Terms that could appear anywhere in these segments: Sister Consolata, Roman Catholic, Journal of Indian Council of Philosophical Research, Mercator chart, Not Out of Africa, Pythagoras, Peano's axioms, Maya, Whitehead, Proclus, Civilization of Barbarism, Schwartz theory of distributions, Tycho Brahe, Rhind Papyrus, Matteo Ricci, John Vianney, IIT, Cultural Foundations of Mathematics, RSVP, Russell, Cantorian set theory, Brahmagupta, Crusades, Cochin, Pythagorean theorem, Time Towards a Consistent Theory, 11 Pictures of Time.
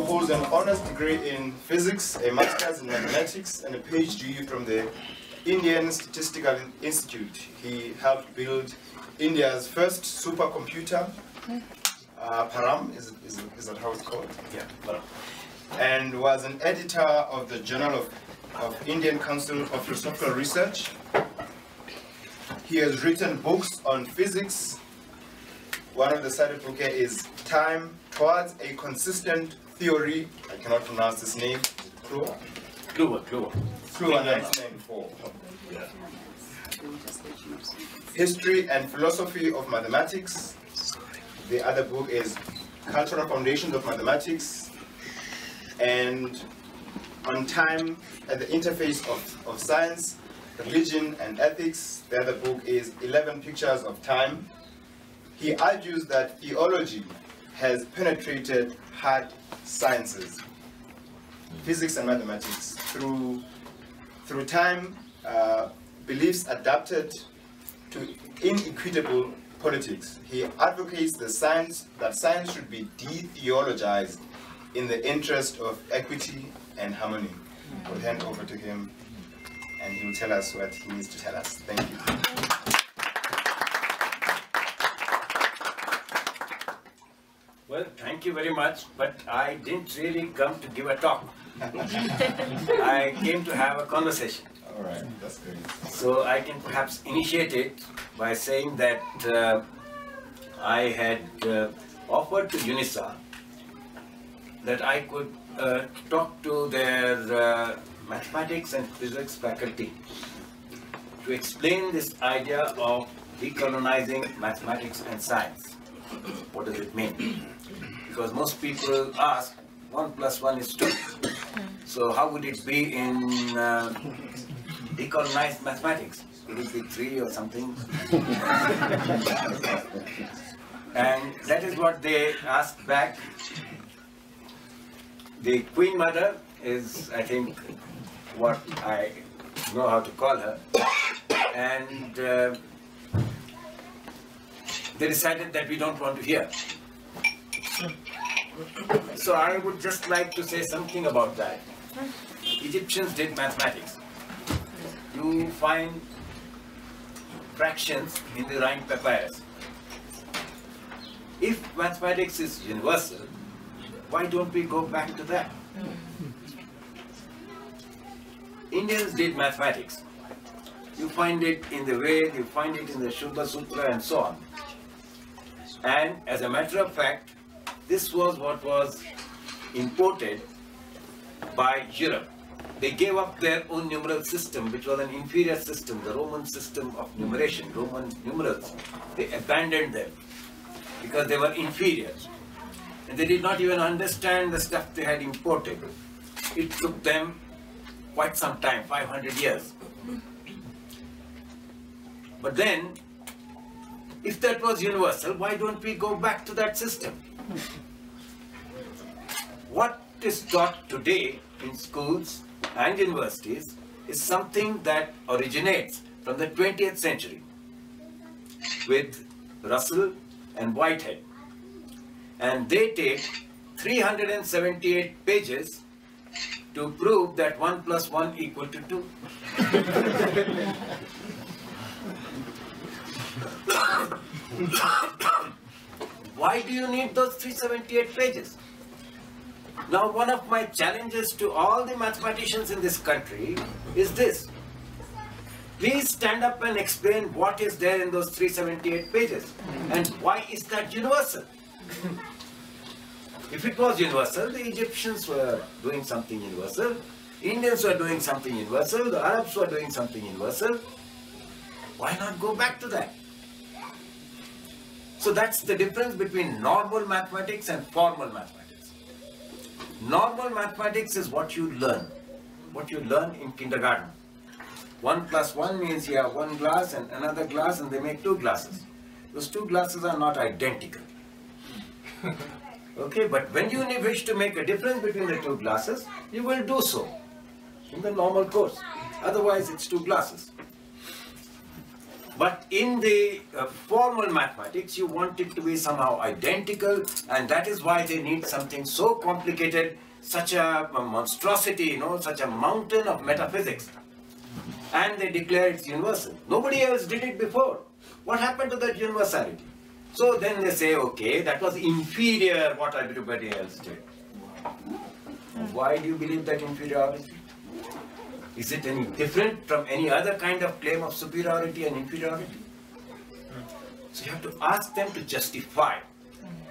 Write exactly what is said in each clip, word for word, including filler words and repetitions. who holds an honours degree in physics, a master's in mathematics, and a PhD from the Indian Statistical Institute. He helped build India's first supercomputer, uh, Param, is, is, is that how it's called? Yeah, Param. And was an editor of the Journal of, of Indian Council of Philosophical Research. He has written books on physics. One of the cited books here is Time Towards a Consistent Theory. I cannot pronounce this name. Kluwer? Kluwer, Kluwer. Kluwer nineteen ninety-four. Yeah. History and Philosophy of Mathematics. The other book is Cultural Foundations of Mathematics. And On Time at the Interface of, of Science, Religion and Ethics. The other book is eleven Pictures of Time. He argues that theology has penetrated hard sciences, physics and mathematics. Through, through time, uh, beliefs adapted to inequitable politics. He advocates the science, that science should be de-theologized in the interest of equity and harmony. We'll hand over to him, and he will tell us what he needs to tell us. Thank you. Well, thank you very much, but I didn't really come to give a talk. I came to have a conversation. All right, that's great. So I can perhaps initiate it by saying that uh, I had uh, offered to UNISA that I could uh, talk to their uh, mathematics and physics faculty to explain this idea of decolonizing mathematics and science. What does it mean? Because most people ask, one plus one is two. So how would it be in uh, decolonized mathematics? Would it be three or something? And that is what they asked back. The Queen Mother is, I think, what I know how to call her. And uh, they decided that we don't want to hear. So I would just like to say something about that. Egyptians did mathematics. You find fractions in the Rhind Papyrus. If mathematics is universal, why don't we go back to that? Indians did mathematics. You find it in the Vedas, you find it in the Shulba Sutras and so on. And as a matter of fact, this was what was imported by Europe. They gave up their own numeral system, which was an inferior system, the Roman system of numeration, Roman numerals. They abandoned them because they were inferior. And they did not even understand the stuff they had imported. It took them quite some time, five hundred years. But then, if that was universal, why don't we go back to that system? What is taught today in schools and universities is something that originates from the twentieth century with Russell and Whitehead. And they take three hundred seventy-eight pages to prove that one plus one equal to two. Why do you need those three hundred seventy-eight pages? Now, one of my challenges to all the mathematicians in this country is this. Please stand up and explain what is there in those three hundred seventy-eight pages and why is that universal? If it was universal, the Egyptians were doing something universal, Indians were doing something universal, the Arabs were doing something universal. Why not go back to that? So that's the difference between normal mathematics and formal mathematics. Normal mathematics is what you learn, what you learn in kindergarten. One plus one means you have one glass and another glass and they make two glasses. Those two glasses are not identical. Okay, but when you wish to make a difference between the two glasses, you will do so in the normal course. Otherwise, it's two glasses. But in the uh, formal mathematics, you want it to be somehow identical, and that is why they need something so complicated, such a, a monstrosity, you know, such a mountain of metaphysics. And they declare it's universal. Nobody else did it before. What happened to that universality? So then they say, okay, that was inferior what everybody else did. Why do you believe that inferiority? Is it any different from any other kind of claim of superiority and inferiority? So you have to ask them to justify.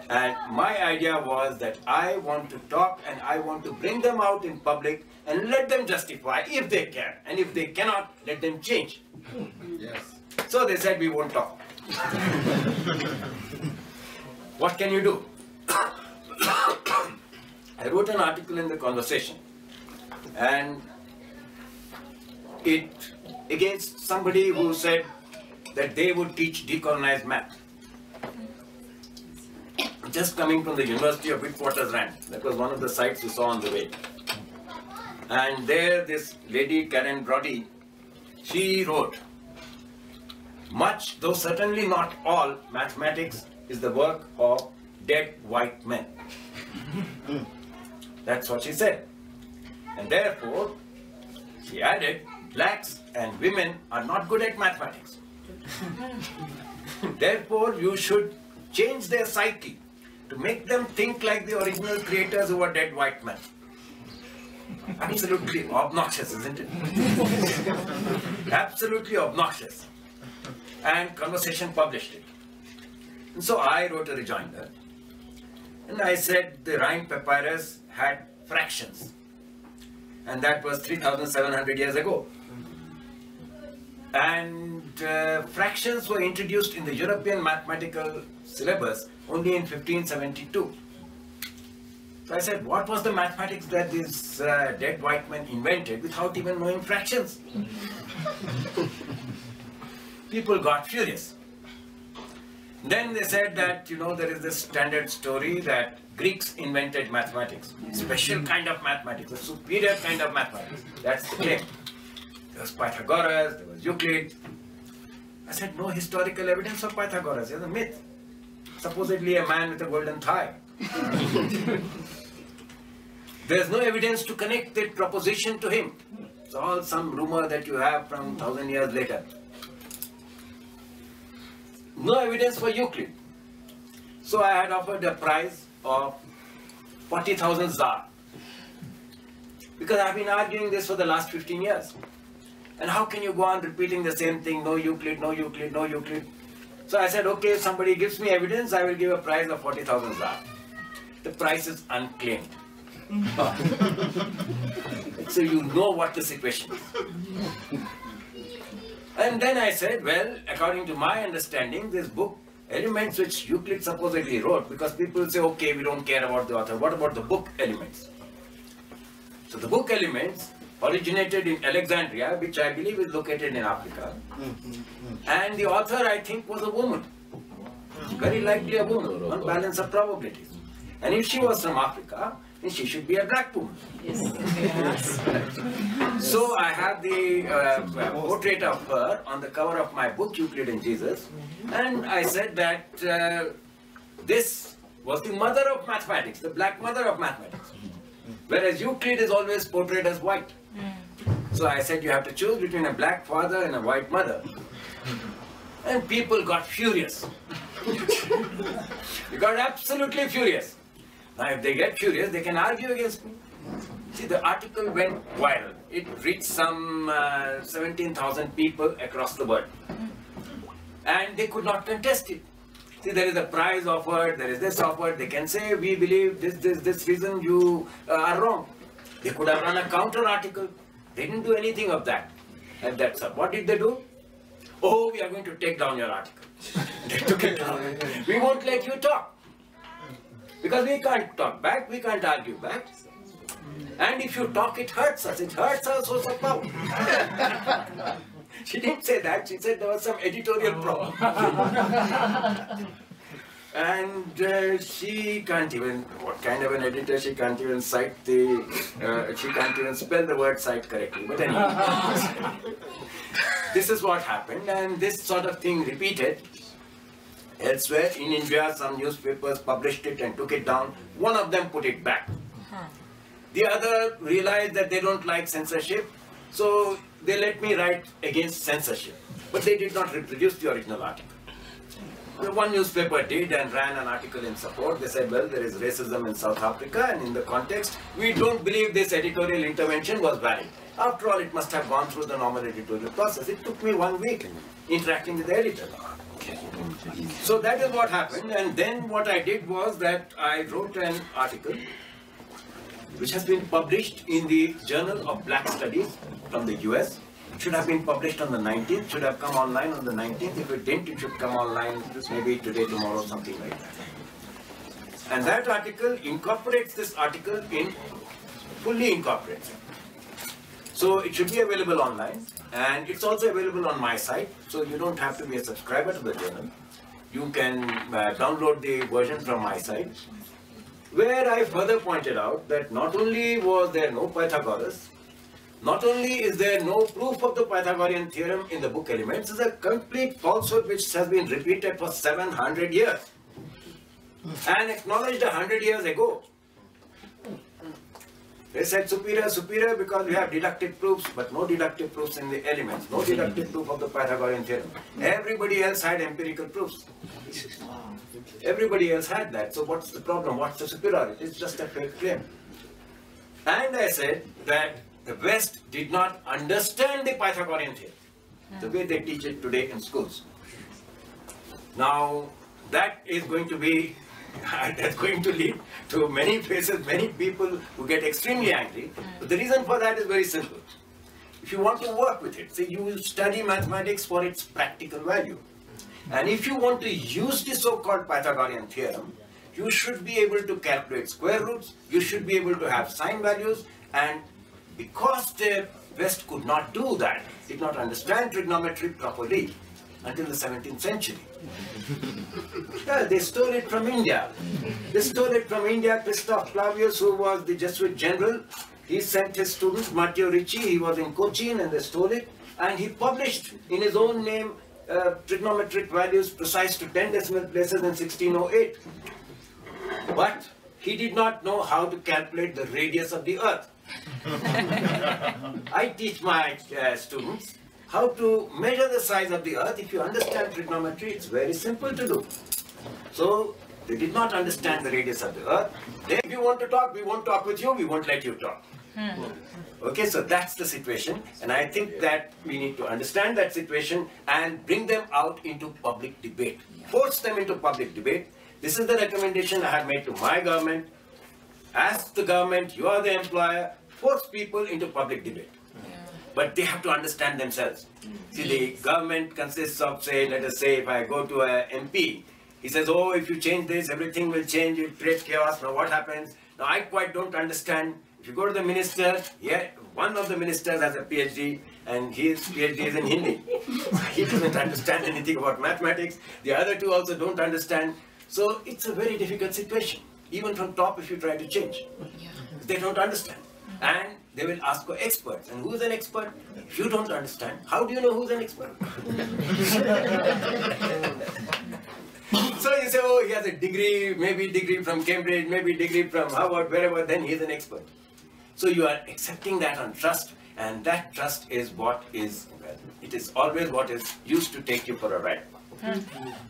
And my idea was that I want to talk and I want to bring them out in public and let them justify if they can. And if they cannot, let them change. Yes. So they said, we won't talk. What can you do? I wrote an article in The Conversation, and it against somebody who said that they would teach decolonized math. Just coming from the University of Witwatersrand, that was one of the sites you saw on the way. And there this lady, Karen Brodie, she wrote, much, though certainly not all, mathematics is the work of dead white men. That's what she said. And therefore, she added, blacks and women are not good at mathematics. Therefore, you should change their psyche to make them think like the original creators who were dead white men. Absolutely obnoxious, isn't it? Absolutely obnoxious. And Conversation published it. And so I wrote a rejoinder. And I said the Rhind Papyrus had fractions. And that was three thousand seven hundred years ago. And uh, fractions were introduced in the European mathematical syllabus only in fifteen seventy-two. So I said, what was the mathematics that these uh, dead white men invented without even knowing fractions? People got furious. Then they said that, you know, there is this standard story that Greeks invented mathematics, special kind of mathematics, a superior kind of mathematics. That's the claim. There was Pythagoras, there was Euclid. I said, no historical evidence of Pythagoras. It's a myth. Supposedly a man with a golden thigh. There's no evidence to connect that proposition to him. It's all some rumor that you have from thousand years later. No evidence for Euclid. So I had offered a prize of forty thousand Tsar. Because I've been arguing this for the last fifteen years. And how can you go on repeating the same thing? No Euclid, no Euclid, no Euclid. So I said, okay, if somebody gives me evidence, I will give a prize of forty thousand Tsar. The prize is unclaimed. So you know what the situation is. And then I said, well, according to my understanding, this book, Elements, which Euclid supposedly wrote, because people say, okay, we don't care about the author. What about the book Elements? So the book Elements originated in Alexandria, which I believe is located in Africa. And the author, I think, was a woman. Very likely a woman, on balance of probabilities. And if she was from Africa, then she should be a black woman. Yes. So I have the uh, portrait of her on the cover of my book, Euclid and Jesus. And I said that uh, this was the mother of mathematics, the black mother of mathematics. Whereas Euclid is always portrayed as white. So I said you have to choose between a black father and a white mother. And people got furious. They got absolutely furious. Now if they get furious, they can argue against me. See, the article went viral. It reached some uh, seventeen thousand people across the world. And they could not contest it. See, there is a prize offered, there is this offered. They can say, we believe this, this, this reason you uh, are wrong. They could have run a counter article. They didn't do anything of that. And that's all. What did they do? Oh, we are going to take down your article. They took it down. We won't let you talk. Because we can't talk back, we can't argue back. And if you talk, it hurts us. It hurts our source of power. She didn't say that. She said there was some editorial problem. And uh, she can't even, what kind of an editor, she can't even cite the, uh, she can't even spell the word cite correctly. But anyway. this is what happened, and this sort of thing repeated elsewhere. In India, some newspapers published it and took it down. One of them put it back. Huh. The other realized that they don't like censorship, so they let me write against censorship. But they did not reproduce the original article. The one newspaper did and ran an article in support. They said, well, there is racism in South Africa, and in the context, we don't believe this editorial intervention was valid. After all, it must have gone through the normal editorial process. It took me one week interacting with the editor. So that is what happened, and then what I did was that I wrote an article which has been published in the Journal of Black Studies from the U S. It should have been published on the nineteenth, should have come online on the nineteenth. If it didn't, it should come online maybe today, tomorrow, something like that. And that article incorporates this article in, fully incorporates it. So it should be available online, and it's also available on my site, so you don't have to be a subscriber to the journal. You can uh, download the version from my site, where I further pointed out that not only was there no Pythagoras, not only is there no proof of the Pythagorean theorem in the book Elements, is a complete falsehood which has been repeated for seven hundred years and acknowledged one hundred years ago. They said superior, superior because we have deductive proofs, but no deductive proofs in the Elements, no deductive proof of the Pythagorean theorem. Everybody else had empirical proofs. Everybody else had that. So what's the problem? What's the superiority? It's just a fake claim. And I said that the West did not understand the Pythagorean theorem the way they teach it today in schools. Now that is going to be, that's going to lead to many places, many people who get extremely angry. But the reason for that is very simple. If you want to work with it, say you will study mathematics for its practical value. And if you want to use the so-called Pythagorean theorem, you should be able to calculate square roots, you should be able to have sign values, and because the West could not do that, did not understand trigonometry properly until the seventeenth century. Yeah, they stole it from India. They stole it from India. Christoph Clavius, who was the Jesuit general, he sent his student Matteo Ricci, he was in Cochin, and they stole it, and he published in his own name uh, trigonometric values precise to ten decimal places in sixteen oh eight. But he did not know how to calculate the radius of the earth. I teach my uh, students how to measure the size of the earth. If you understand trigonometry, it's very simple to do. So they did not understand the radius of the earth. Then if you want to talk, we won't talk with you, we won't let you talk. Hmm. Okay, so that's the situation. And I think that we need to understand that situation and bring them out into public debate. Force them into public debate. This is the recommendation I have made to my government. Ask the government, you are the employer, force people into public debate. But they have to understand themselves. See, the government consists of, say, let us say, if I go to an M P, he says, oh, if you change this, everything will change, it creates chaos. Now what happens? Now I quite don't understand. If you go to the minister, yeah, one of the ministers has a P H D, and his P H D is in Hindi. He doesn't understand anything about mathematics. The other two also don't understand. So it's a very difficult situation, even from top if you try to change. They don't understand. And they will ask for experts. And who is an expert? If you don't understand, how do you know who's an expert? So you say, oh, he has a degree, maybe degree from Cambridge, maybe degree from Harvard, wherever, then he is an expert. So you are accepting that on trust, and that trust is what is, it is always what is used to take you for a ride.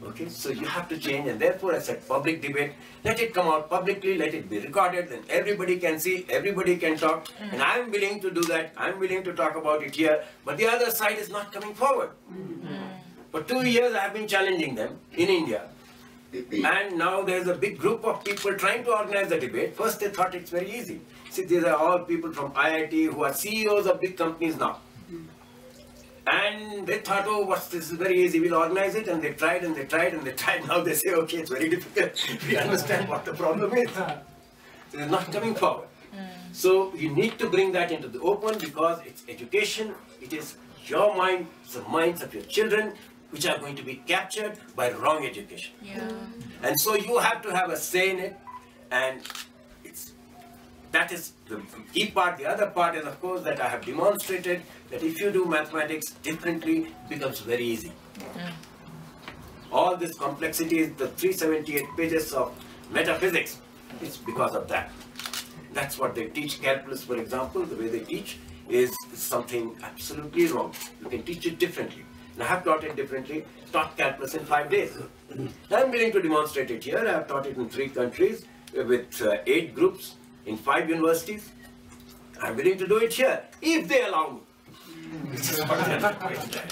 Okay, so you have to change, and therefore I said public debate, let it come out publicly, let it be recorded, then everybody can see, everybody can talk, mm. and I'm willing to do that, I'm willing to talk about it here, but the other side is not coming forward. Mm. For two years I have been challenging them in India, and now there's a big group of people trying to organize the debate. First they thought it's very easy. See, these are all people from I I T who are C E Os of big companies now. And they thought, oh, what's this? This is very easy, we'll organize it. And they tried and they tried and they tried. Now they say, okay, it's very difficult. We understand what the problem is. They're not coming forward. Mm. So you need to bring that into the open, because it's education. It is your mind, it's the minds of your children, which are going to be captured by wrong education. Yeah. And so you have to have a say in it. And it's that is the key part. The other part is, of course, that I have demonstrated that if you do mathematics differently, it becomes very easy. Yeah. All this complexity is the three hundred seventy-eight pages of metaphysics. It's because of that. That's what they teach. Calculus, for example, the way they teach is something absolutely wrong. You can teach it differently. And I have taught it differently, taught calculus in five days. I'm willing to demonstrate it here. I have taught it in three countries with uh, eight groups in five universities. I'm willing to do it here, if they allow me. This is what they're doing there.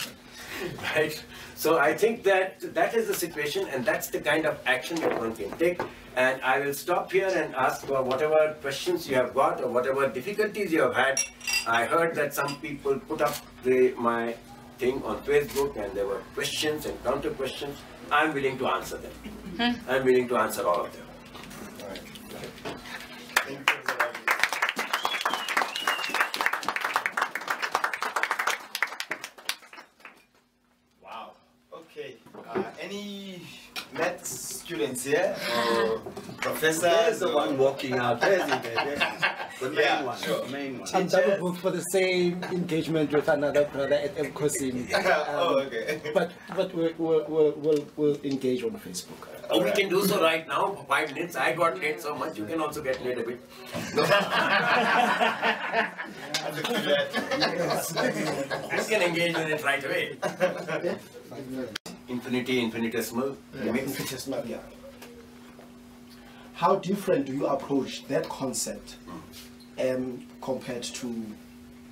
Right? So I think that that is the situation, and that's the kind of action that one can take. And I will stop here and ask for whatever questions you have got or whatever difficulties you have had. I heard that some people put up the, my thing on Facebook, and there were questions and counter questions. I'm willing to answer them. Mm-hmm. I'm willing to answer all of them. All right. Thank you. Uh, any math students here? Or professors? There's the one walking out. There's it, there's the main yeah, one. Sure. The main one. I'm double booked for the same engagement with another brother at El Cosim. Um, oh, okay. But, but we'll, we'll, we'll, we'll engage on Facebook. Oh, right. We can do so right now for five minutes. I got late so much. You can also get late a bit. I can engage in it right away. Infinity, infinitesimal. Yeah. Infinitesimal, yeah. How different do you approach that concept mm. um, compared to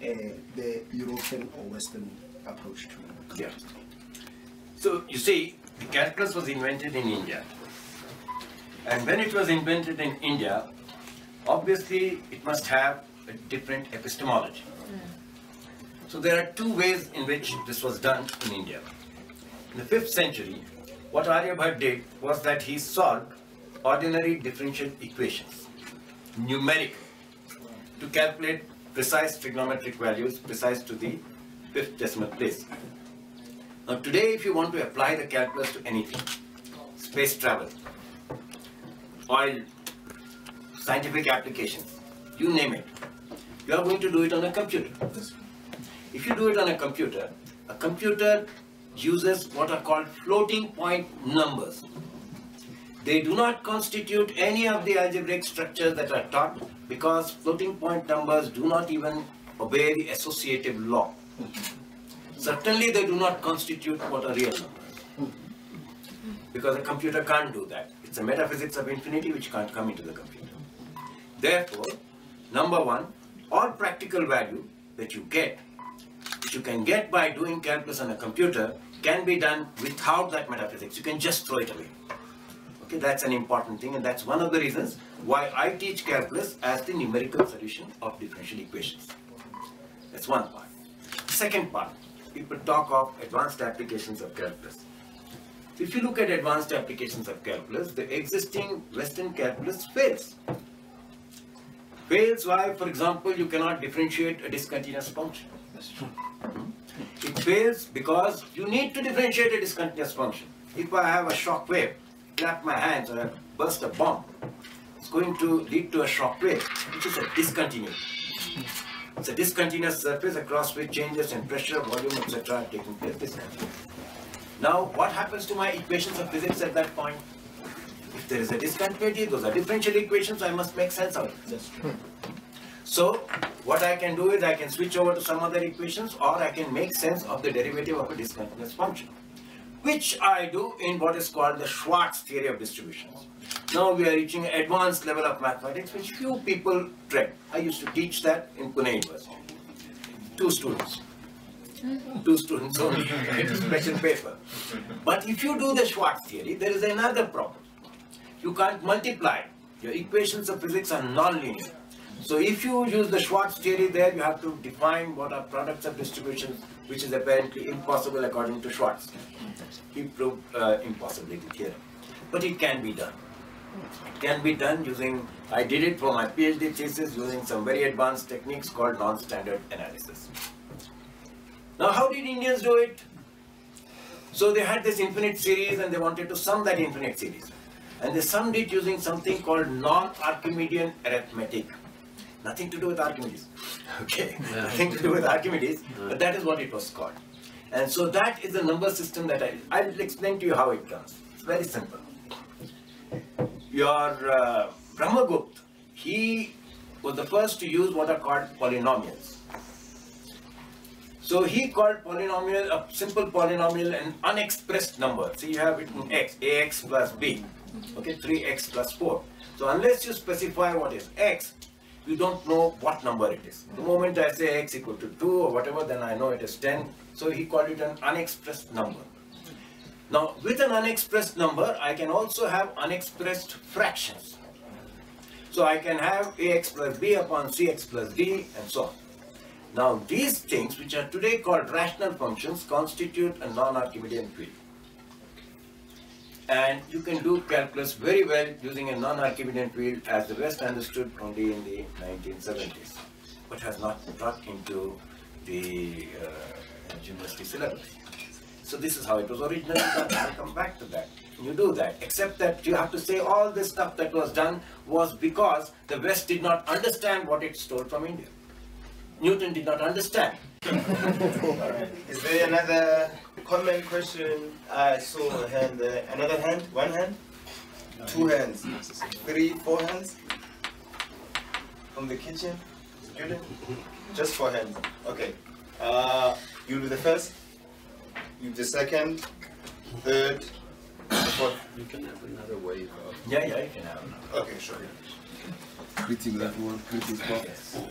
uh, the European or Western approach to it? Yeah. So, you see, the calculus was invented in India. And when it was invented in India, obviously it must have a different epistemology. Mm. So, there are two ways in which this was done in India. In the fifth century, what Aryabhatta did was that he solved ordinary differential equations, numerically, to calculate precise trigonometric values, precise to the fifth decimal place. Now today, if you want to apply the calculus to anything, space travel, oil, scientific applications, you name it, you are going to do it on a computer. If you do it on a computer, a computer uses what are called floating point numbers. They do not constitute any of the algebraic structures that are taught because floating point numbers do not even obey the associative law. Certainly they do not constitute what are real numbers because a computer can't do that. It's a metaphysics of infinity which can't come into the computer. Therefore, number one, all practical value that you get which you can get by doing calculus on a computer can be done without that metaphysics. You can just throw it away. Okay, that's an important thing, and that's one of the reasons why I teach calculus as the numerical solution of differential equations. That's one part. Second part, people talk of advanced applications of calculus. So if you look at advanced applications of calculus, the existing Western calculus fails. Fails why, for example, you cannot differentiate a discontinuous function. That's true. It fails because you need to differentiate a discontinuous function. If I have a shock wave, clap my hands or I burst a bomb, it's going to lead to a shock wave, which is a discontinuous. It's a discontinuous surface across which changes in pressure, volume, et cetera are taking place discontinuous. Now, what happens to my equations of physics at that point? If there is a discontinuity, those are differential equations, I must make sense of it. That's true. So, what I can do is I can switch over to some other equations or I can make sense of the derivative of a discontinuous function, which I do in what is called the Schwartz theory of distributions. Now we are reaching an advanced level of mathematics which few people tread. I used to teach that in Pune University. Two students. Two students only. It is special paper. But if you do the Schwartz theory, there is another problem. You can't multiply. Your equations of physics are non-linear. So if you use the Schwartz theory there, you have to define what are products of distributions, which is apparently impossible according to Schwartz. He proved uh, impossibility theorem. But it can be done. It can be done using, I did it for my PhD thesis, using some very advanced techniques called non-standard analysis. Now how did Indians do it? So they had this infinite series and they wanted to sum that infinite series. And they summed it using something called non-Archimedean arithmetic. Nothing to do with Archimedes. Okay, yeah. Nothing to do with Archimedes, yeah. But that is what it was called. And so that is the number system that I, I'll explain to you how it comes. It's very simple. Your uh, Brahmagupta, he was the first to use what are called polynomials. So he called polynomial, a simple polynomial, an unexpressed number. So you have it in x, ax plus b, okay, three x plus four. So unless you specify what is x, you don't know what number it is. The moment I say x equal to two or whatever, then I know it is ten. So he called it an unexpressed number. Now, with an unexpressed number, I can also have unexpressed fractions. So I can have ax plus b upon cx plus d and so on. Now, these things, which are today called rational functions, constitute a non-Archimedean field. And you can do calculus very well using a non-Archimedean field as the West understood only in the nineteen seventies, but has not brought into the uh, university syllabus. So this is how it was originally done. I'll come back to that. You do that, except that you have to say all this stuff that was done was because the West did not understand what it stole from India. Newton did not understand. Is there another comment, question? I saw a hand there. Another hand? One hand? Two hands? Three? Four hands? From the kitchen? Student? Just four hands. Okay. Uh, you'll be the first, you'll be the second, third, fourth. You can have another wave. Yeah, yeah, you can have another. Okay, sure. Critic, that word, critic.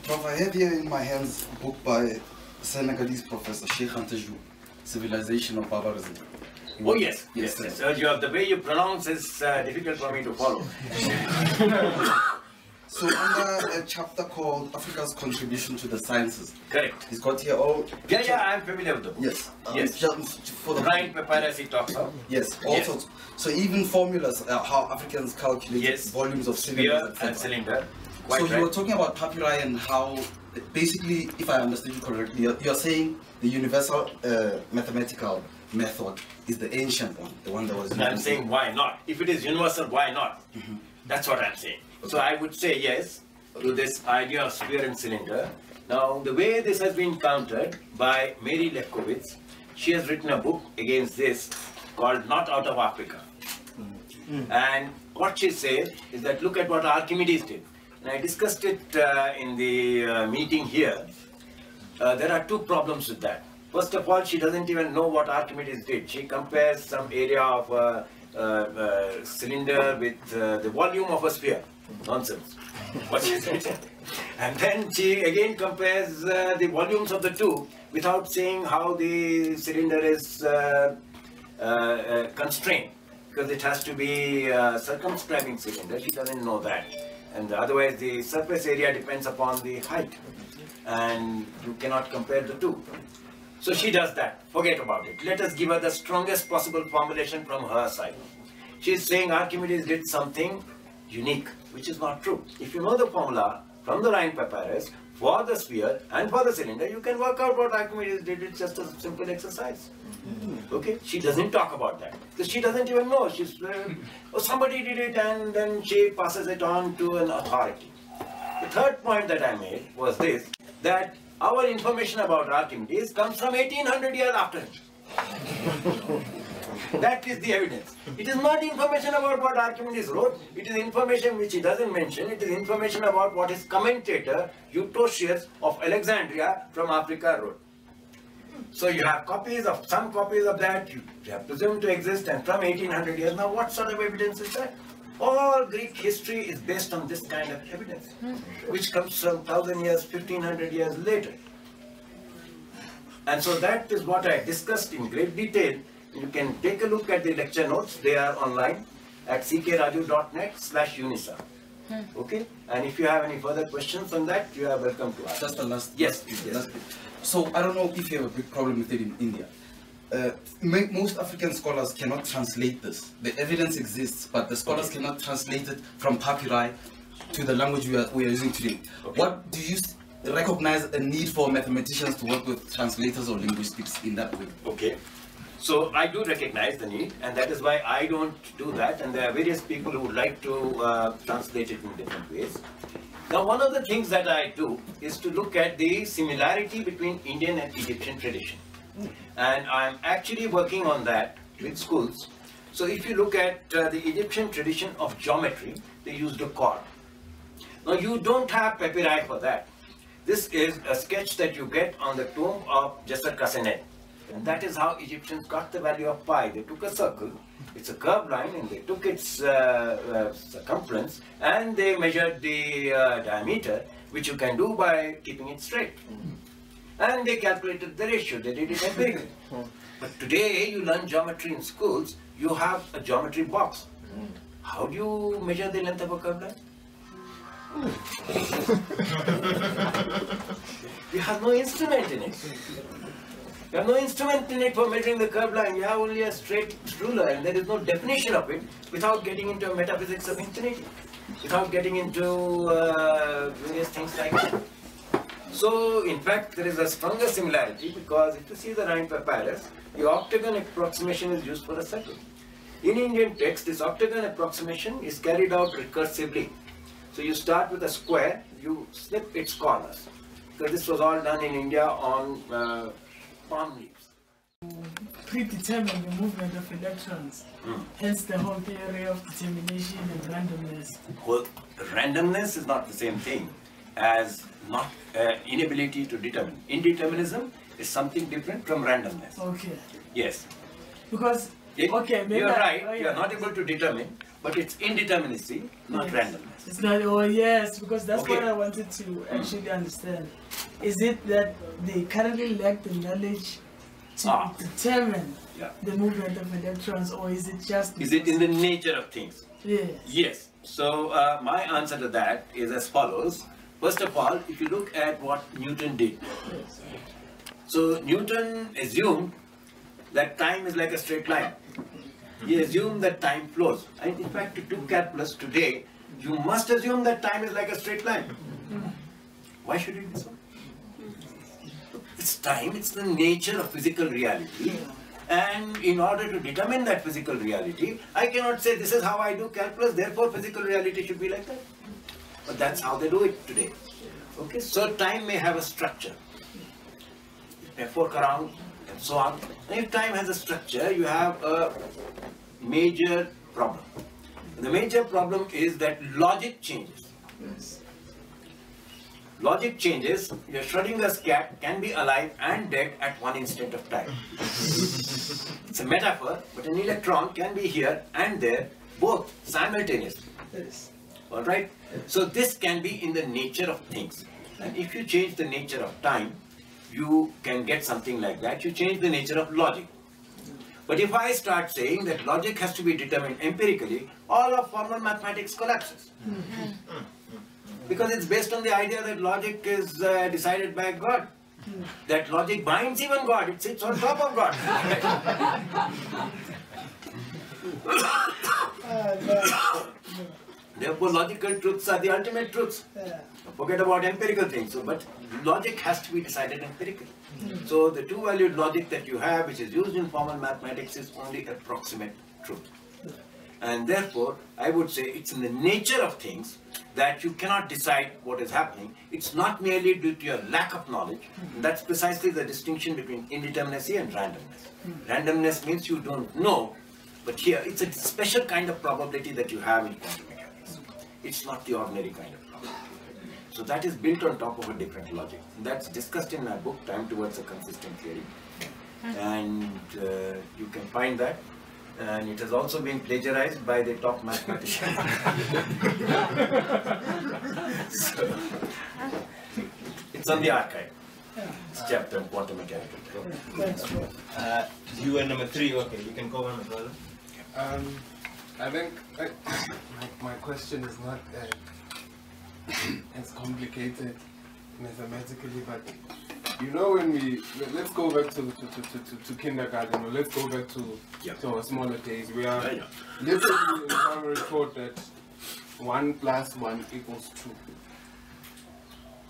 Prof, I have here in my hands a book by Senegalese professor, Sheikh Antejou, Civilization of Barbarism. Oh yes, yes, yes. Uh, you have, the way you pronounce is uh, difficult for me to follow. So under a chapter called Africa's Contribution to the Sciences. Correct. He's got here all... Yeah, yeah, I'm familiar with the book. Yes. Um, yes. For the Rhind Papyrus he talks about. Yes, all yes. sorts. So even formulas, uh, how Africans calculate yes. volumes of cylinders, and cylinder. Quite so right. You were talking about papyri and how... Basically, if I understood you correctly, you're, you're saying the universal uh, mathematical method is the ancient one, the one that was... I'm saying why not? If it is universal, why not? Mm-hmm. That's what I'm saying. Okay. So I would say yes to this idea of sphere and cylinder. Now, the way this has been countered by Mary Lefkowitz, she has written a book against this called Not Out of Africa. Mm-hmm. And what she says is that look at what Archimedes did. And I discussed it uh, in the uh, meeting here. Uh, there are two problems with that. First of all, she doesn't even know what Archimedes did. She compares some area of a uh, uh, uh, cylinder with uh, the volume of a sphere. Nonsense. What she said. And then she again compares uh, the volumes of the two without saying how the cylinder is uh, uh, uh, constrained, because it has to be uh, circumscribing cylinder. She doesn't know that. And otherwise, the surface area depends upon the height, and you cannot compare the two. So she does that. Forget about it. Let us give her the strongest possible formulation from her side. She is saying Archimedes did something unique, which is not true. If you know the formula from the Rhind Papyrus for the sphere and for the cylinder, you can work out what Archimedes did. It's just a simple exercise. Okay, she doesn't talk about that. So she doesn't even know. She's, uh, oh, somebody did it, and then she passes it on to an authority. The third point that I made was this, that our information about Archimedes comes from eighteen hundred years after him. That is the evidence. It is not information about what Archimedes wrote. It is information which he doesn't mention. It is information about what his commentator, Eutochius of Alexandria from Africa, wrote. So you have copies of, some copies of that, you have presumed to exist, and from eighteen hundred years. Now what sort of evidence is that? All Greek history is based on this kind of evidence, which comes from one thousand years, fifteen hundred years later. And so that is what I discussed in great detail. You can take a look at the lecture notes. They are online at c k raju dot net slash unisa. Okay? And if you have any further questions on that, you are welcome to ask. Just the last... Yes, yes. Last, so I don't know if you have a big problem with it in India. Uh, most African scholars cannot translate this. The evidence exists, but the scholars okay. cannot translate it from papyri to the language we are, we are using today. Okay. What do you recognize a need for mathematicians to work with translators or linguistics in that way? Okay. So I do recognize the need, and that is why I don't do that, and there are various people who would like to uh, translate it in different ways. Now, one of the things that I do is to look at the similarity between Indian and Egyptian tradition. And I'm actually working on that with schools. So if you look at uh, the Egyptian tradition of geometry, they used a chord. Now, you don't have papyri for that. This is a sketch that you get on the tomb of Djeser Khasanayn. And that is how Egyptians got the value of pi. They took a circle, it's a curved line, and they took its uh, uh, circumference and they measured the uh, diameter, which you can do by keeping it straight. And they calculated the ratio, they did it empirically. But today you learn geometry in schools, you have a geometry box. How do you measure the length of a curved line? You have no instrument in it. You have no instrument in it for measuring the curved line. You have only a straight ruler, and there is no definition of it without getting into a metaphysics of infinity, without getting into uh, various things like that. So, in fact, there is a stronger similarity because if you see the Rhind Papyrus, the octagon approximation is used for a circle. In Indian text, this octagon approximation is carried out recursively. So you start with a square, you snip its corners, because this was all done in India on uh, palm leaves. Predetermine the movement of reductions, mm. hence the whole theory of determination and randomness. Well, randomness is not the same thing as not uh, inability to determine. Indeterminism is something different from randomness. Okay. Yes. Because, it, okay, maybe you're I, right, I, you're not able to determine, but it's indeterminacy, not yes. randomness. It's not, oh yes, because that's okay. what I wanted to actually understand. Is it that they currently lack the knowledge to ah. determine yeah. the movement of electrons, or is it just... Is it in the nature of things? Yes. Yes. So uh, my answer to that is as follows. First of all, if you look at what Newton did. Yes. So Newton assumed that time is like a straight line. He assumed that time flows. And in fact, to do calculus today, you must assume that time is like a straight line. Why should it be so? It's time, it's the nature of physical reality. And in order to determine that physical reality, I cannot say this is how I do calculus, therefore physical reality should be like that. But that's how they do it today. Okay, so time may have a structure. It may fork around and so on. And if time has a structure, you have a major problem. The major problem is that logic changes. Yes. Logic changes. Your Schrodinger's cat can be alive and dead at one instant of time. It's a metaphor, but an electron can be here and there, both simultaneously. Yes. All right? So this can be in the nature of things. And if you change the nature of time, you can get something like that. You change the nature of logic. But if I start saying that logic has to be determined empirically, all of formal mathematics collapses. Mm-hmm. Because it's based on the idea that logic is uh, decided by God. Mm. That logic binds even God. It sits on top of God. Therefore, logical truths are the ultimate truths. Yeah. Forget about empirical things. So, but logic has to be decided empirically. Mm-hmm. So the two-valued logic that you have, which is used in formal mathematics, is only approximate truth. And therefore, I would say it's in the nature of things that you cannot decide what is happening. It's not merely due to your lack of knowledge. Mm-hmm. That's precisely the distinction between indeterminacy and randomness. Mm-hmm. Randomness means you don't know, but here it's a special kind of probability that you have in quantum mechanics. It's not the ordinary kind of probability. So that is built on top of a different logic. That's discussed in my book, Time Towards a Consistent Theory. And uh, you can find that. And it has also been plagiarized by the top mathematician. So, it's on the archive. It's chapter on quantum mechanics. Uh, you were number three, okay. You can go on as well. Um, I think I, my, my question is not... Uh, It's complicated mathematically, but you know, when we let's go back to to, to, to, to kindergarten, or let's go back to, yeah. to our smaller days. We are yeah, yeah. literally in our report that one plus one equals two.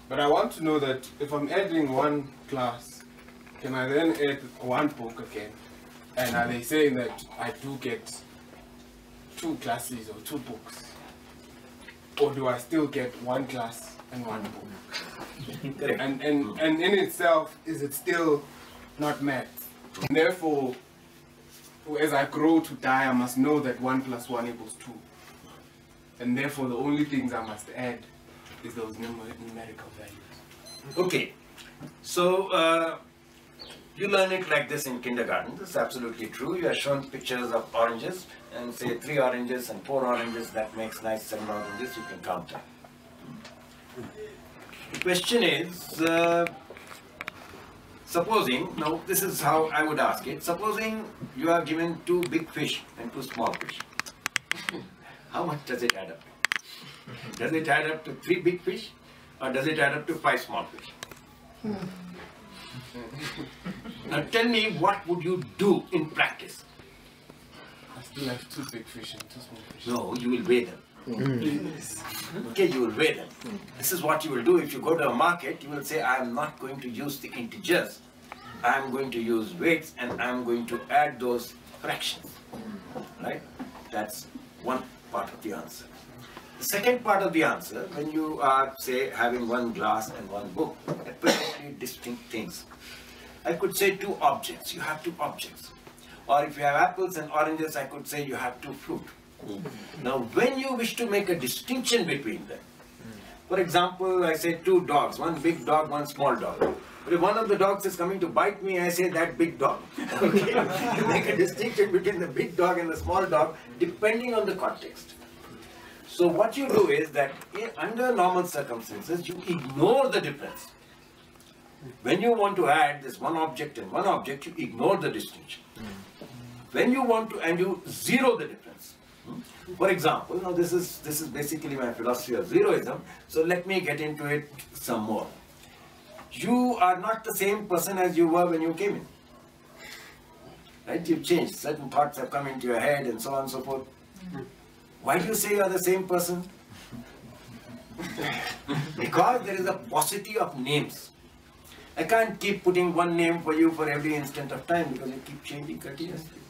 But I want to know that if I'm adding one class, can I then add one book again? And are they saying that I do get two classes or two books? or do I still get one class and one book? and, and, and in itself, is it still not math? And therefore, as I grow to die, I must know that one plus one equals two. And therefore, the only things I must add is those numerical values. Okay. So, uh, you learn it like this in kindergarten. This is absolutely true. You are shown pictures of oranges and say three oranges and four oranges. That makes nice seven oranges. You can count them. The question is, uh, supposing, now this is how I would ask it. Supposing you are given two big fish and two small fish. How much does it add up? Does it add up to three big fish, or does it add up to five small fish? Now tell me, what would you do in practice? I still have two big fish and two small fish. No, you will weigh them. Mm. Okay, you will weigh them. This is what you will do if you go to a market. You will say, I am not going to use the integers. I am going to use weights, and I am going to add those fractions. Right? That's one part of the answer. The second part of the answer, when you are, say, having one glass and one book, perfectly distinct things. I could say two objects. You have two objects. Or if you have apples and oranges, I could say you have two fruit. Now, when you wish to make a distinction between them, for example, I say two dogs, one big dog, one small dog. But if one of the dogs is coming to bite me, I say that big dog. Okay? You make a distinction between the big dog and the small dog, depending on the context. So what you do is that under normal circumstances, you ignore the difference. When you want to add this one object and one object, you ignore the distinction. When you want to, and you zero the difference. For example, now this is, this is basically my philosophy of zeroism, so let me get into it some more. You are not the same person as you were when you came in. Right? You've changed. Certain thoughts have come into your head and so on and so forth. Why do you say you are the same person? Because there is a paucity of names. I can't keep putting one name for you for every instant of time because you keep changing continuously.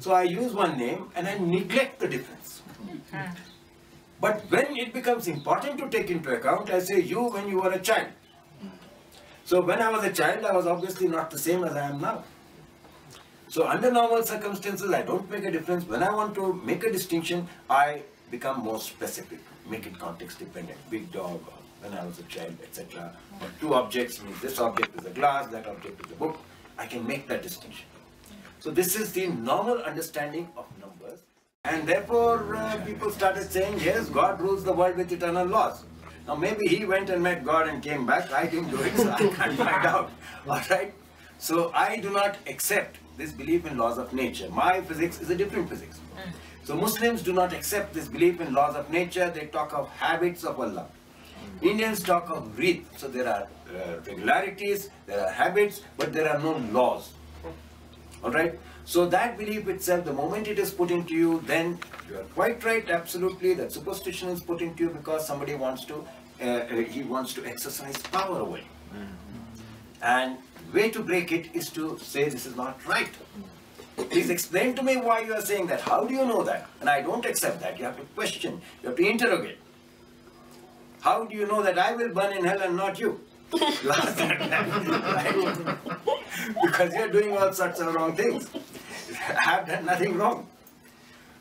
So I use one name and I neglect the difference. But when it becomes important to take into account, I say you when you were a child. So when I was a child, I was obviously not the same as I am now. So under normal circumstances, I don't make a difference. When I want to make a distinction, I become more specific, make it context dependent. Big dog, or when I was a child, et cetera. Or two objects, means this object is a glass, that object is a book. I can make that distinction. So this is the normal understanding of numbers. And therefore, uh, people started saying, yes, God rules the world with eternal laws. Now maybe he went and met God and came back. I didn't do it, so I can't find out. All right? So I do not accept this belief in laws of nature. My physics is a different physics. So Muslims do not accept this belief in laws of nature. They talk of habits of Allah. Indians talk of rith. So there are uh, regularities, there are habits, but there are no laws. Alright, so that belief itself, the moment it is put into you, then you are quite right, absolutely, that superstition is put into you because somebody wants to, uh, uh, he wants to exercise power over you. Mm-hmm. And the way to break it is to say, this is not right. Please explain to me why you are saying that. How do you know that? And I don't accept that. You have to question, you have to interrogate. How do you know that I will burn in hell and not you? Right? Because you are doing all sorts of wrong things. I have done nothing wrong.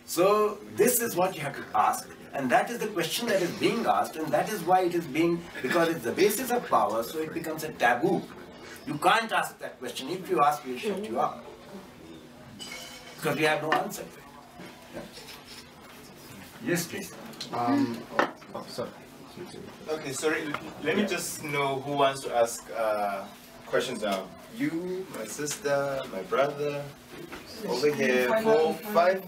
So this is what you have to ask, and that is the question that is being asked, and that is why it is being, because it's the basis of power, so it becomes a taboo. You can't ask that question. If you ask, we'll shut you up. Because we have no answer. Yeah. Yes, please. Um, oh, sorry. Okay, sorry. Let me just know who wants to ask uh, questions now. You, my sister, my brother, over here, four, five.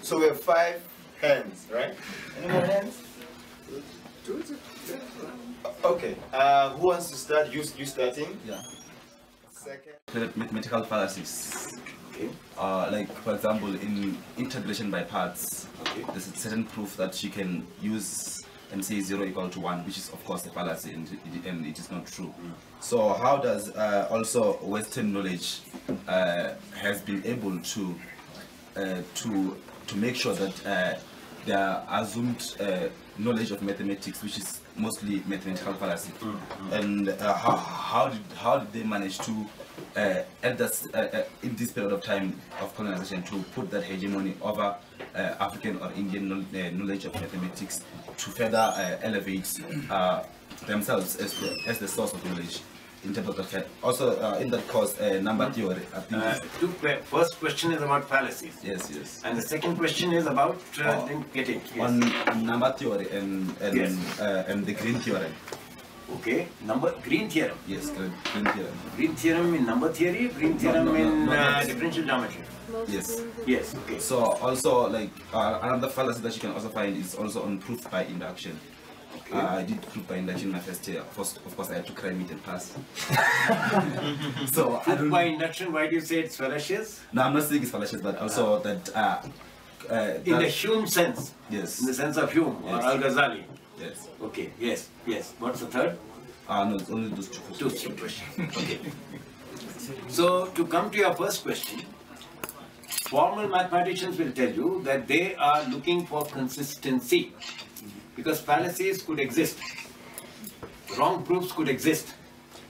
So we have five hands, right? Any more hands? Okay. Uh, who wants to start? You, you starting? Yeah. Second. Mathematical fallacies. Okay. Uh, like, for example, in integration by parts, okay, there's a certain proof that you can use and say zero equal to one, which is of course a fallacy, and it, and it is not true. Mm. So how does uh, also Western knowledge uh, has been able to uh, to to make sure that uh, their assumed uh, knowledge of mathematics, which is mostly mathematical fallacy. Mm-hmm. And uh, how, how did how did they manage to uh, at this uh, uh, in this period of time of colonization to put that hegemony over uh, African or Indian knowledge of mathematics to further uh, elevate uh, themselves as the, as the source of knowledge? In terms of also uh, in that course, uh, number mm-hmm. theory. I think uh, two que first question is about fallacies. Yes, yes. And the second question is about uh, oh, get it yes. on number theory and and, yes. uh, and the green theorem. Okay, number green theorem. Yes, green, green theorem. Green theorem in number theory. Green theorem no, no, no, in no, no, uh, differential geometry. Yes. Yes. Okay. So also like uh, another fallacy that you can also find is also on proof by induction. Okay. Uh, I did proof by induction my first year. Of course, of course I had to cram it and pass. So, I don't by induction, why do you say it's fallacious? No, I'm not saying it's fallacious, but also uh, that, uh, uh, that... In the Hume sense? Yes. In the sense of Hume yes. or Al-Ghazali? Yes. Okay, yes, yes. What's the third? Uh, no, it's only those two questions. Two questions. Okay. So, to come to your first question, formal mathematicians will tell you that they are looking for consistency. Because fallacies could exist, wrong proofs could exist.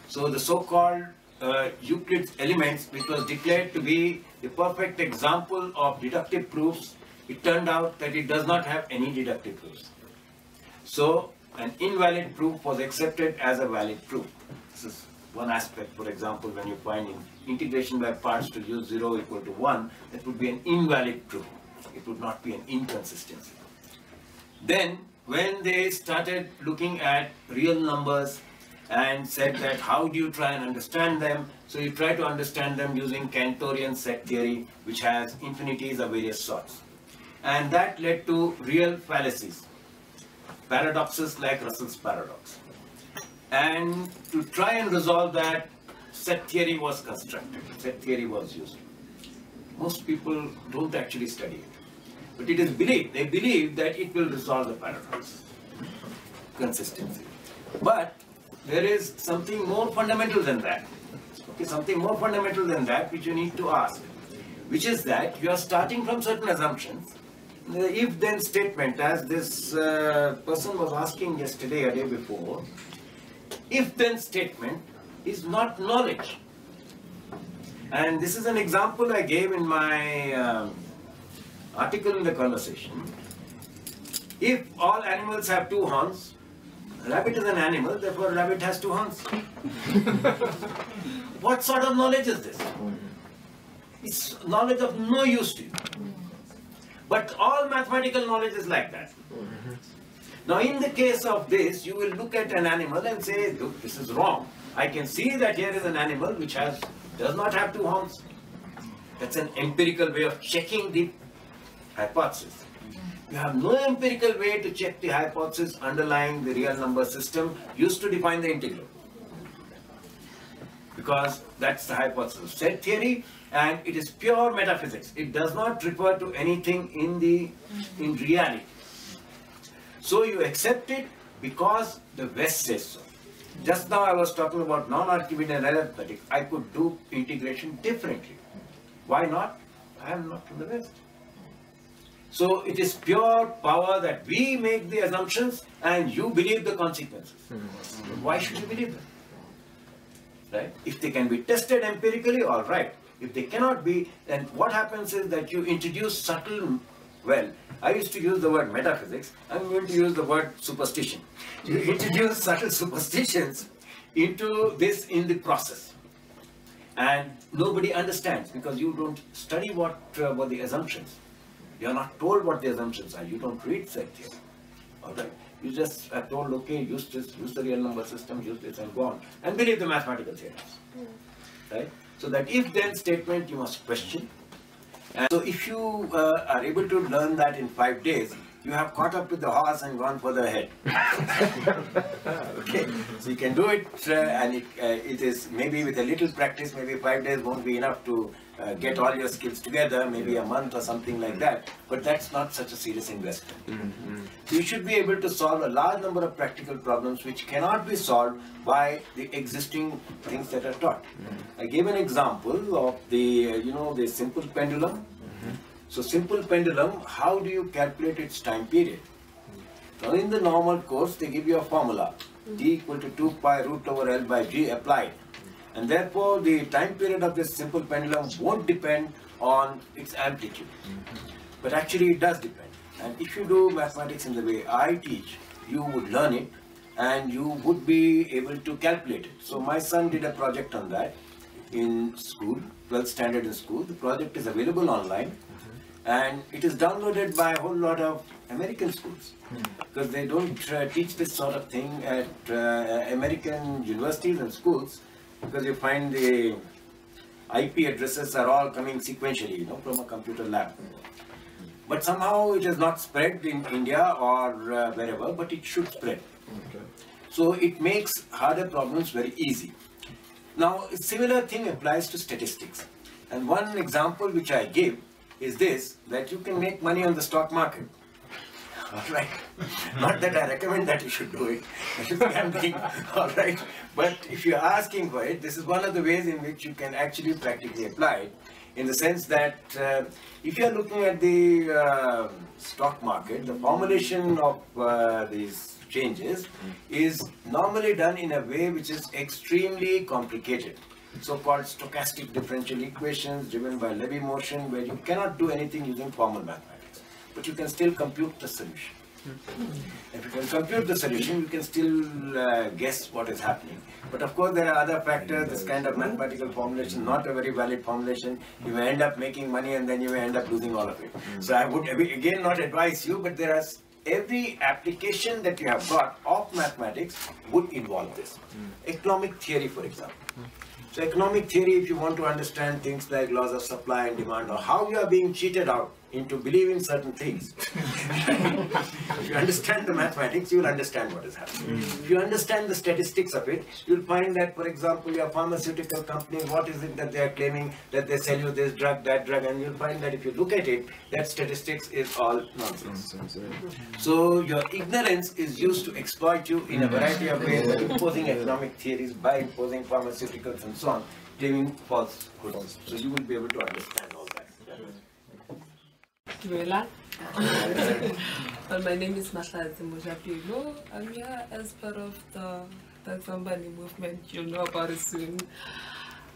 So the so-called uh, Euclid's elements, which was declared to be the perfect example of deductive proofs, it turned out that it does not have any deductive proofs. So an invalid proof was accepted as a valid proof. This is one aspect, for example, when you find in integration by parts to use zero equal to one, that would be an invalid proof. It would not be an inconsistency. Then, when they started looking at real numbers and said that how do you try and understand them, so you try to understand them using Cantorian set theory, which has infinities of various sorts. And that led to real fallacies, paradoxes like Russell's paradox. And to try and resolve that, set theory was constructed, set theory was used. Most people don't actually study it. But it is believed, they believe that it will resolve the paradox, consistency. But there is something more fundamental than that, okay, something more fundamental than that which you need to ask, which is that you are starting from certain assumptions. The if-then statement, as this uh, person was asking yesterday or day before, if-then statement is not knowledge. And this is an example I gave in my um, article in the conversation. If all animals have two horns, rabbit is an animal, therefore rabbit has two horns. What sort of knowledge is this? It's knowledge of no use to you. But all mathematical knowledge is like that. Now in the case of this, you will look at an animal and say, look, this is wrong. I can see that here is an animal which has does not have two horns. That's an empirical way of checking the hypothesis. You have no empirical way to check the hypothesis underlying the real number system used to define the integral. Because that's the hypothesis of set theory, and it is pure metaphysics. It does not refer to anything in the in reality. So you accept it because the West says so. Just now I was talking about non-Archimedean arithmetic. I could do integration differently. Why not? I am not from the West. So it is pure power that we make the assumptions and you believe the consequences. Why should you believe them? Right? If they can be tested empirically, all right. If they cannot be, then what happens is that you introduce subtle, well, I used to use the word metaphysics, I'm going to use the word superstition. You introduce subtle superstitions into this in the process. And nobody understands because you don't study what uh, were the assumptions. You are not told what the assumptions are. You don't read set theory. All right. You just are told, okay, use this, use the real number system, use this, and go on, and believe the mathematical theorems. Yeah. Right. So that if-then statement you must question. And so if you uh, are able to learn that in five days, you have caught up with the horse and gone further ahead. Okay. So you can do it, uh, and it, uh, it is maybe with a little practice, maybe five days won't be enough to Uh, get all your skills together, maybe a month or something like that, but that's not such a serious investment. Mm-hmm. You should be able to solve a large number of practical problems which cannot be solved by the existing things that are taught. Mm-hmm. I gave an example of the, you know, the simple pendulum. Mm-hmm. So simple pendulum, how do you calculate its time period? Now in the normal course, they give you a formula, d equal to two pi root over L by G applied. And therefore, the time period of this simple pendulum won't depend on its amplitude. But actually it does depend. And if you do mathematics in the way I teach, you would learn it and you would be able to calculate it. So my son did a project on that in school, twelfth standard in school. The project is available online and it is downloaded by a whole lot of American schools because they don't uh, teach this sort of thing at uh, American universities and schools, because you find the I P addresses are all coming sequentially, you know, from a computer lab. But somehow it has not spread in India or uh, wherever, but it should spread. Okay. So it makes harder problems very easy. Now, a similar thing applies to statistics. And one example which I give is this, that you can make money on the stock market. All right. Not that I recommend that you should do it. Gambling, all right. But if you're asking for it, this is one of the ways in which you can actually practically apply it, in the sense that uh, if you're looking at the uh, stock market, the formulation of uh, these changes is normally done in a way which is extremely complicated. So-called stochastic differential equations driven by Levy motion, where you cannot do anything using formal mathematics, but you can still compute the solution. If you can compute the solution, you can still uh, guess what is happening. But of course, there are other factors. This kind of mathematical formulation, not a very valid formulation. You may end up making money and then you may end up losing all of it. So I would again not advise you, but there are every application that you have got of mathematics would involve this. Economic theory, for example. So economic theory, if you want to understand things like laws of supply and demand, or how you are being cheated out into believing certain things. If you understand the mathematics, you will understand what is happening. Mm. If you understand the statistics of it, you will find that, for example, your pharmaceutical company, what is it that they are claiming that they sell you this drug, that drug, and you will find that if you look at it, that statistics is all nonsense. So your ignorance is used to exploit you in a variety of ways, by imposing economic theories, by imposing pharmaceuticals and so on, claiming false goods. So you will be able to understand all that. Well, my name is Masha Zimujapilo. I'm here as part of the Zambani movement. You'll know about it soon.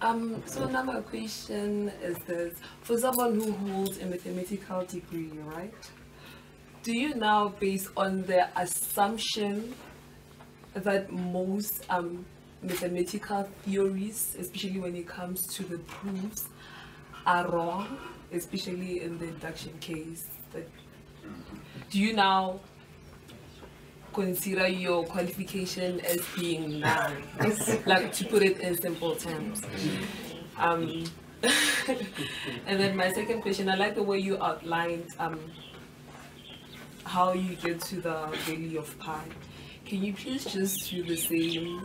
Um, so now my question is this. For someone who holds a mathematical degree, right, do you now, based on the assumption that most um, mathematical theories, especially when it comes to the proofs, are wrong? Especially in the induction case, that do you now consider your qualification as being none? Like, to put it in simple terms. Um, and then my second question, I like the way you outlined um, how you get to the value of pi. Can you please just do the same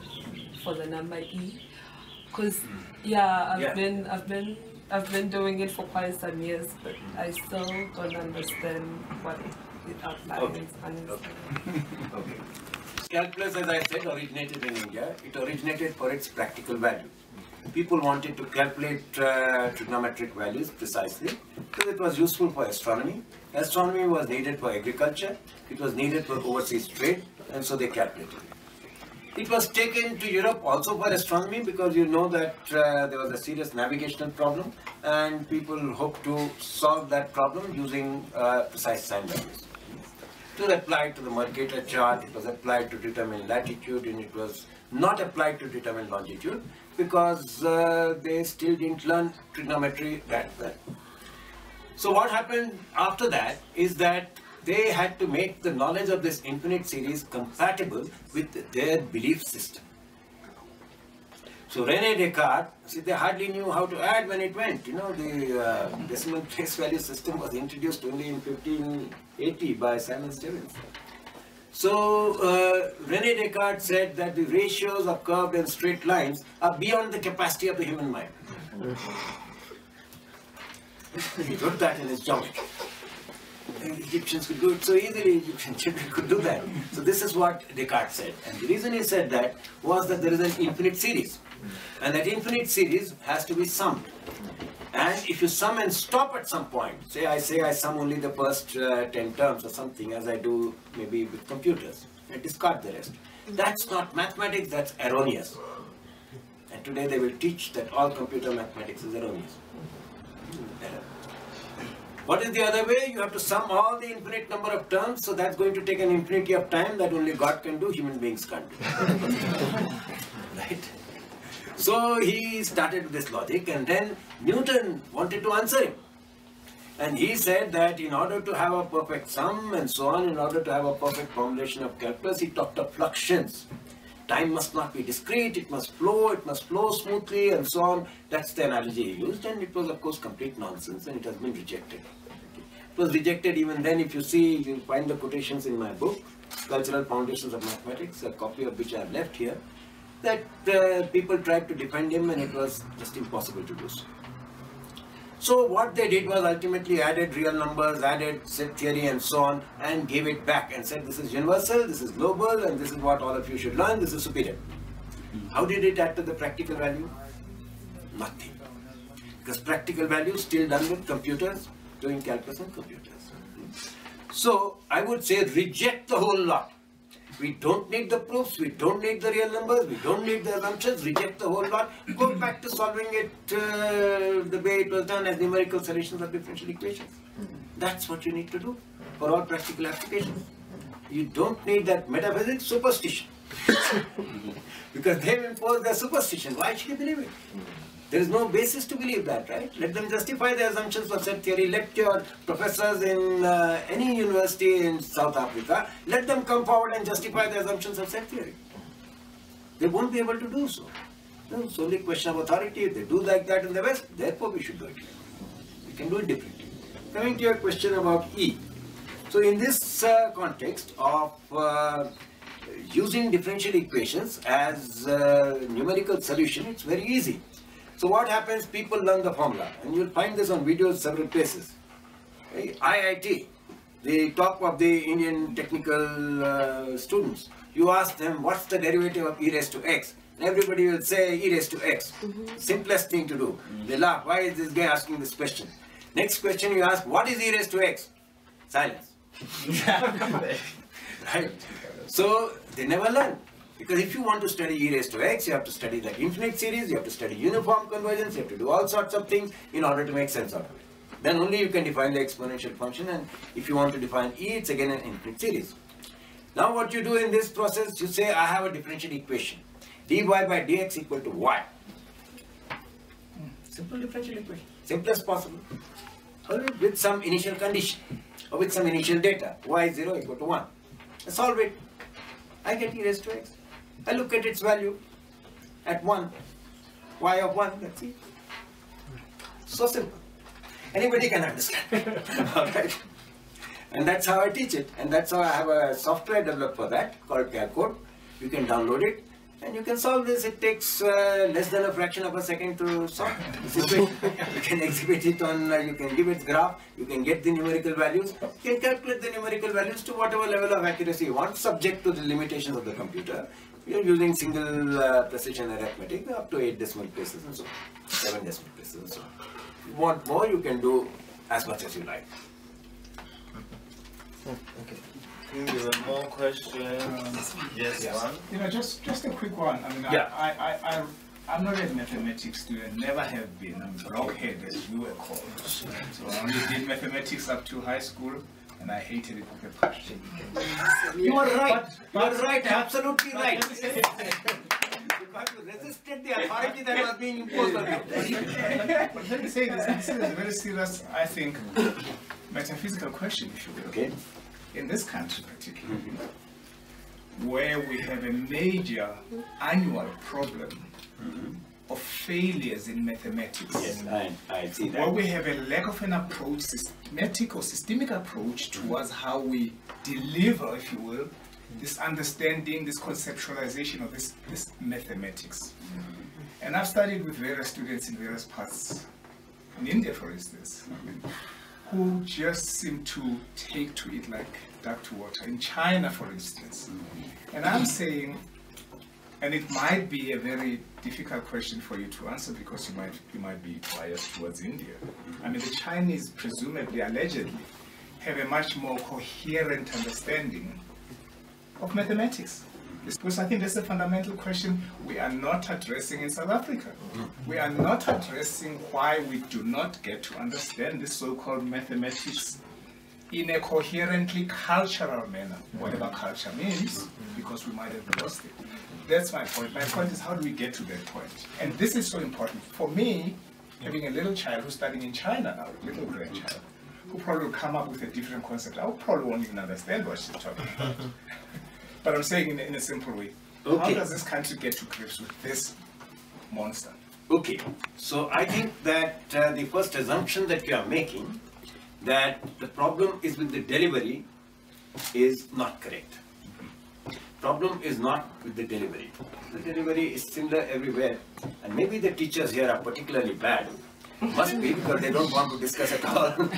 for the number e? Because yeah, I've yeah. been, I've been. I've been doing it for quite some years, but I still don't understand what it outlines. Okay. Okay. Okay. Calculus, as I said, originated in India. It originated for its practical value. People wanted to calculate uh, trigonometric values precisely, because it was useful for astronomy. Astronomy was needed for agriculture. It was needed for overseas trade, and so they calculated it. It was taken to Europe also for astronomy, because you know that uh, there was a serious navigational problem and people hoped to solve that problem using uh, precise sign values. It was applied to the Mercator chart, it was applied to determine latitude, and it was not applied to determine longitude because uh, they still didn't learn trigonometry that well. So what happened after that is that they had to make the knowledge of this infinite series compatible with their belief system. So René Descartes, see, they hardly knew how to add when it went. You know, the uh, decimal place value system was introduced only in fifteen eighty by Simon Stevens. So uh, René Descartes said that the ratios of curved and straight lines are beyond the capacity of the human mind. He wrote that in his geometry. Egyptians could do it so easily, Egyptian children could do that. So this is what Descartes said. And the reason he said that was that there is an infinite series. And that infinite series has to be summed. And if you sum and stop at some point, say I say I sum only the first uh, ten terms or something, as I do maybe with computers, I discard the rest. That's not mathematics, that's erroneous. And today they will teach that all computer mathematics is erroneous. What is the other way? You have to sum all the infinite number of terms, so that's going to take an infinity of time that only God can do, human beings can't do. Right? So he started with this logic, and then Newton wanted to answer him. And he said that in order to have a perfect sum and so on, in order to have a perfect formulation of calculus, he talked of fluxions. Time must not be discrete, it must flow, it must flow smoothly and so on. That's the analogy he used, and it was of course complete nonsense, and it has been rejected. It was rejected even then. If you see, you'll find the quotations in my book, Cultural Foundations of Mathematics, a copy of which I have left here, that uh, people tried to defend him, and it was just impossible to do so. So what they did was ultimately added real numbers, added set theory and so on, and gave it back and said this is universal, this is global, and this is what all of you should learn, this is superior. How did it add to the practical value? Nothing. Because practical value is still done with computers, doing calculus on computers. So I would say reject the whole lot. We don't need the proofs, we don't need the real numbers, we don't need the assumptions, reject the whole lot, go back to solving it uh, the way it was done as numerical solutions of differential equations. That's what you need to do for all practical applications. You don't need that metaphysics superstition, because they've imposed their superstition. Why should you believe it? There is no basis to believe that, right? Let them justify their assumptions for set theory. Let your professors in uh, any university in South Africa, let them come forward and justify their assumptions of set theory. They won't be able to do so. It's only a question of authority. If they do like that in the West, therefore we should do it. We can do it differently. Coming to your question about E. So in this uh, context of uh, using differential equations as uh, numerical solution, it's very easy. So what happens, people learn the formula, and you'll find this on videos several places. I I T, the top of the Indian technical uh, students, you ask them what's the derivative of e raised to x, and everybody will say e raised to x. Mm-hmm. Simplest thing to do. Mm-hmm. They laugh, why is this guy asking this question? Next question you ask, what is e raised to x? Silence. Right? So they never learn. Because if you want to study e raised to x, you have to study that infinite series, you have to study uniform convergence, you have to do all sorts of things in order to make sense out of it. Then only you can define the exponential function, and if you want to define e, it's again an infinite series. Now what you do in this process, you say I have a differential equation, dy by dx equal to y. Simple differential equation. Simplest possible. With some initial condition, or with some initial data, y zero equal to one. I solve it. I get e raised to x. I look at its value at one, y of one, that's it. So simple. Anybody can understand. Alright? And that's how I teach it. And that's how I have a software developed for that called CalCode. You can download it and you can solve this. It takes uh, less than a fraction of a second to solve this. You can exhibit it on, uh, you can give its graph, you can get the numerical values, you can calculate the numerical values to whatever level of accuracy you want, subject to the limitations of the computer. You're using single uh, precision arithmetic up to eight decimal places and so on, seven decimal places and so on. If you want more, you can do as much as you like. Okay. I think there were more questions. Um, yes, yes, one. You know, just just a quick one. I mean, yeah. I, I, I, I, I'm not a mathematics student, never have been. I'm blockhead, as you were called. So I only did mathematics up to high school. And I hated it with a passion. You are right. You are right. Absolutely right. You resisted the authority that was being imposed on you. But let me say this. This is a very serious, I think, metaphysical question, if you will. Okay. In this country, particularly, mm-hmm. where we have a major annual problem mm-hmm. of failures in mathematics. Yes, I, I see that. Where we have a lack of an approach, systematic or systemic approach towards how we deliver, if you will, this understanding, this conceptualization of this, this mathematics. Mm-hmm. And I've studied with various students in various parts, in India for instance, mm-hmm. who just seem to take to it like duck to water, in China for instance. Mm-hmm. And I'm saying, And it might be a very difficult question for you to answer because you might, you might be biased towards India. I mean, the Chinese, presumably, allegedly, have a much more coherent understanding of mathematics. Because I think that's a fundamental question we are not addressing in South Africa. We are not addressing why we do not get to understand this so-called mathematics in a coherently cultural manner, whatever culture means, because we might have lost it. That's my point. My point is, how do we get to that point? And this is so important. For me, having a little child who's studying in China now, a little grandchild, who probably will come up with a different concept. I probably won't even understand what she's talking about. But I'm saying in a, in a simple way. Okay. How does this country get to grips with this monster? Okay. So I think that uh, the first assumption that you are making, that the problem is with the delivery, is not correct. Problem is not with the delivery. The delivery is similar everywhere, and maybe the teachers here are particularly bad. Must be, because they don't want to discuss at all.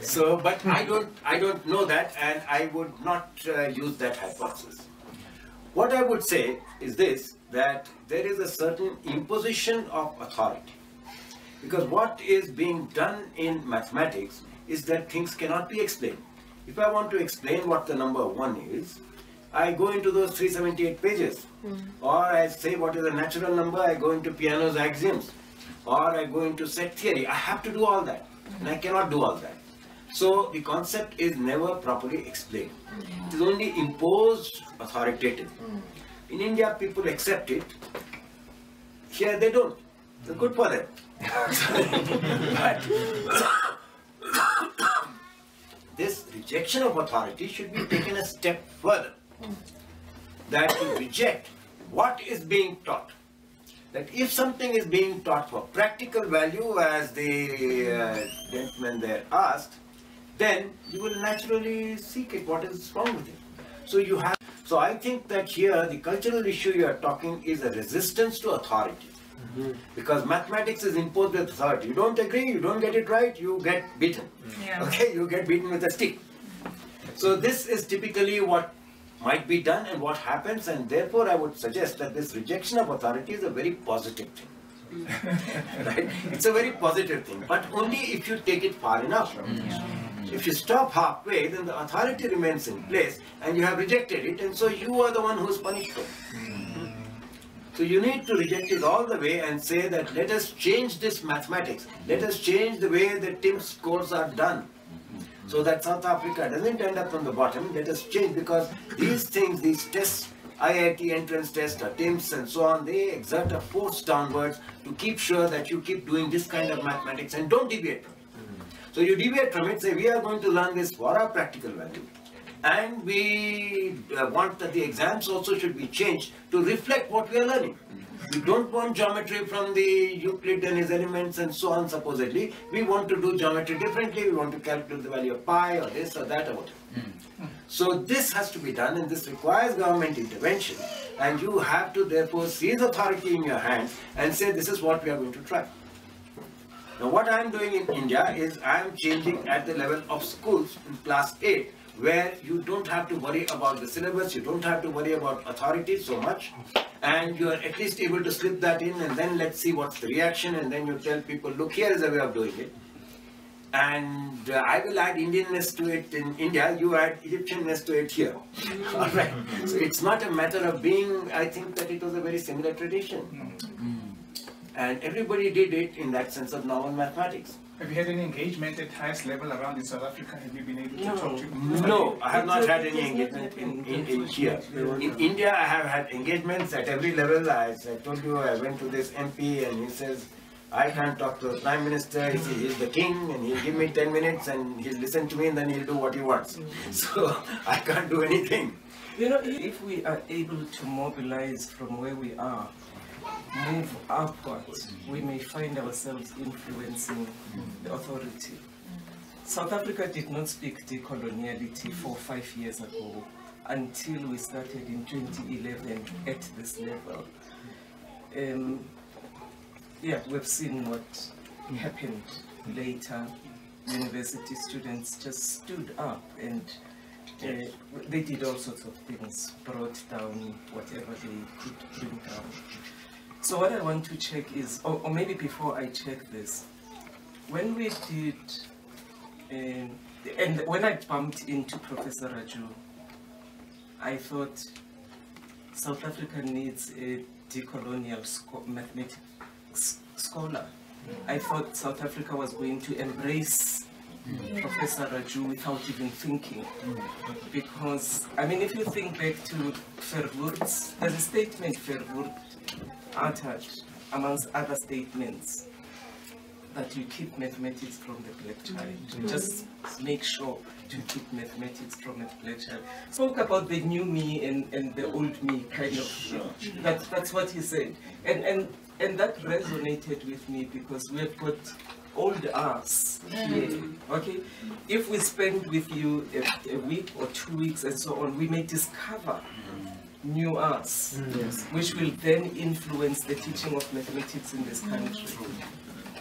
So, but I don't, I don't know that, and I would not uh, use that hypothesis. What I would say is this, that there is a certain imposition of authority. Because what is being done in mathematics is that things cannot be explained. If I want to explain what the number one is, I go into those three hundred seventy-eight pages. Mm. Or I say what is a natural number, I go into Peano's axioms. Or I go into set theory. I have to do all that, and I cannot do all that. So the concept is never properly explained. It is only imposed authoritatively. In India, people accept it. Here they don't. It's good for them. But this rejection of authority should be taken a step further. That you reject what is being taught. That if something is being taught for practical value, as the uh, gentleman there asked, then you will naturally seek it. What is wrong with it? So you have. So I think that here the cultural issue you are talking is a resistance to authority, mm-hmm. because mathematics is imposed with authority. You don't agree, you don't get it right, you get beaten. Yeah. Okay, you get beaten with a stick. So this is typically what might be done and what happens, and therefore I would suggest that this rejection of authority is a very positive thing. Right? It's a very positive thing, but only if you take it far enough. Yeah. If you stop halfway, then the authority remains in place and you have rejected it, and so you are the one who is punished for it. Mm. So you need to reject it all the way and say that let us change this mathematics, let us change the way the T I M scores are done. So that South Africa doesn't end up on the bottom, let us change, because these things, these tests, I I T entrance tests or T I Ms and so on, they exert a force downwards to keep sure that you keep doing this kind of mathematics and don't deviate from it. Mm-hmm. So you deviate from it, say we are going to learn this for our practical value, and we uh, want that the exams also should be changed to reflect what we are learning. We don't want geometry from the Euclid and his elements and so on, supposedly. We want to do geometry differently. We want to calculate the value of pi or this or that or whatever. Mm. So this has to be done, and this requires government intervention. And you have to therefore seize authority in your hands and say this is what we are going to try. Now what I am doing in India is I am changing at the level of schools in class eight, where you don't have to worry about the syllabus, you don't have to worry about authority so much, and you are at least able to slip that in, and then let's see what's the reaction, and then you tell people, look, here is a way of doing it. And uh, I will add Indianness to it in India, you add Egyptianness to it here. All right. So it's not a matter of being, I think that it was a very similar tradition. And everybody did it in that sense of novel mathematics. Have you had any engagement at highest level around in South Africa? Have you been able to no. talk to people? No, I have not had any engagement in, in, in here. In India, I have had engagements at every level. As I told you, I went to this M P and he says, I can't talk to the Prime Minister, he says, he's the king, and he'll give me ten minutes and he'll listen to me and then he'll do what he wants. So, I can't do anything. You know, if we are able to mobilize from where we are, move upwards, we may find ourselves influencing the authority. South Africa did not speak decoloniality four five years ago until we started in twenty eleven at this level. Um, yeah, we've seen what happened later. University students just stood up and Yes. Uh, they did all sorts of things, brought down whatever they could bring down. So what I want to check is, or, or maybe before I check this, when we did, uh, and when I bumped into Professor Raju, I thought South Africa needs a decolonial scho mathematics scholar. I thought South Africa was going to embrace Mm. Professor Raju without even thinking, mm. because, I mean, if you think back to Verwoerd's, there's a statement Verwoerd uttered amongst other statements that you keep mathematics from the black child, mm. just make sure to keep mathematics from the black child. Spoke about the new me and, and the old me, kind of, sure. that, that's what he said, and, and, and that resonated with me because we've got old us here, okay? If we spend with you a, a week or two weeks and so on, we may discover new us, yes. which will then influence the teaching of mathematics in this country.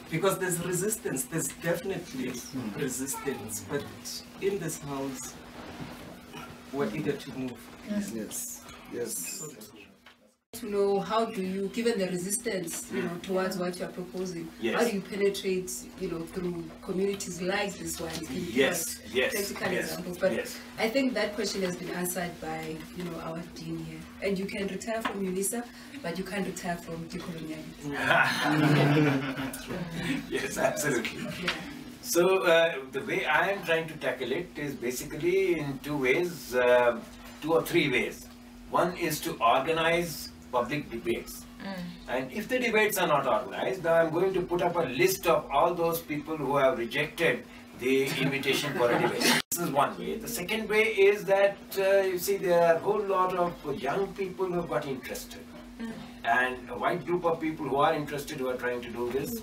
Because there's resistance, there's definitely resistance, but in this house, we're eager to move. Yes, yes. To know how do you, given the resistance, you know, towards what you are proposing, yes. how do you penetrate, you know, through communities like this one? Yes, yes, practical yes, examples. But yes. I think that question has been answered by, you know, our dean here. And you can retire from UNISA, but you can't retire from decolonialism. Yes, absolutely. Yeah. So uh, the way I am trying to tackle it is basically in two ways, uh, two or three ways. One is to organize public debates. Mm. And if the debates are not organized, now I'm going to put up a list of all those people who have rejected the invitation for a debate. This is one way. The second way is that, uh, you see, there are a whole lot of young people who have got interested. Mm. And a wide group of people who are interested who are trying to do this.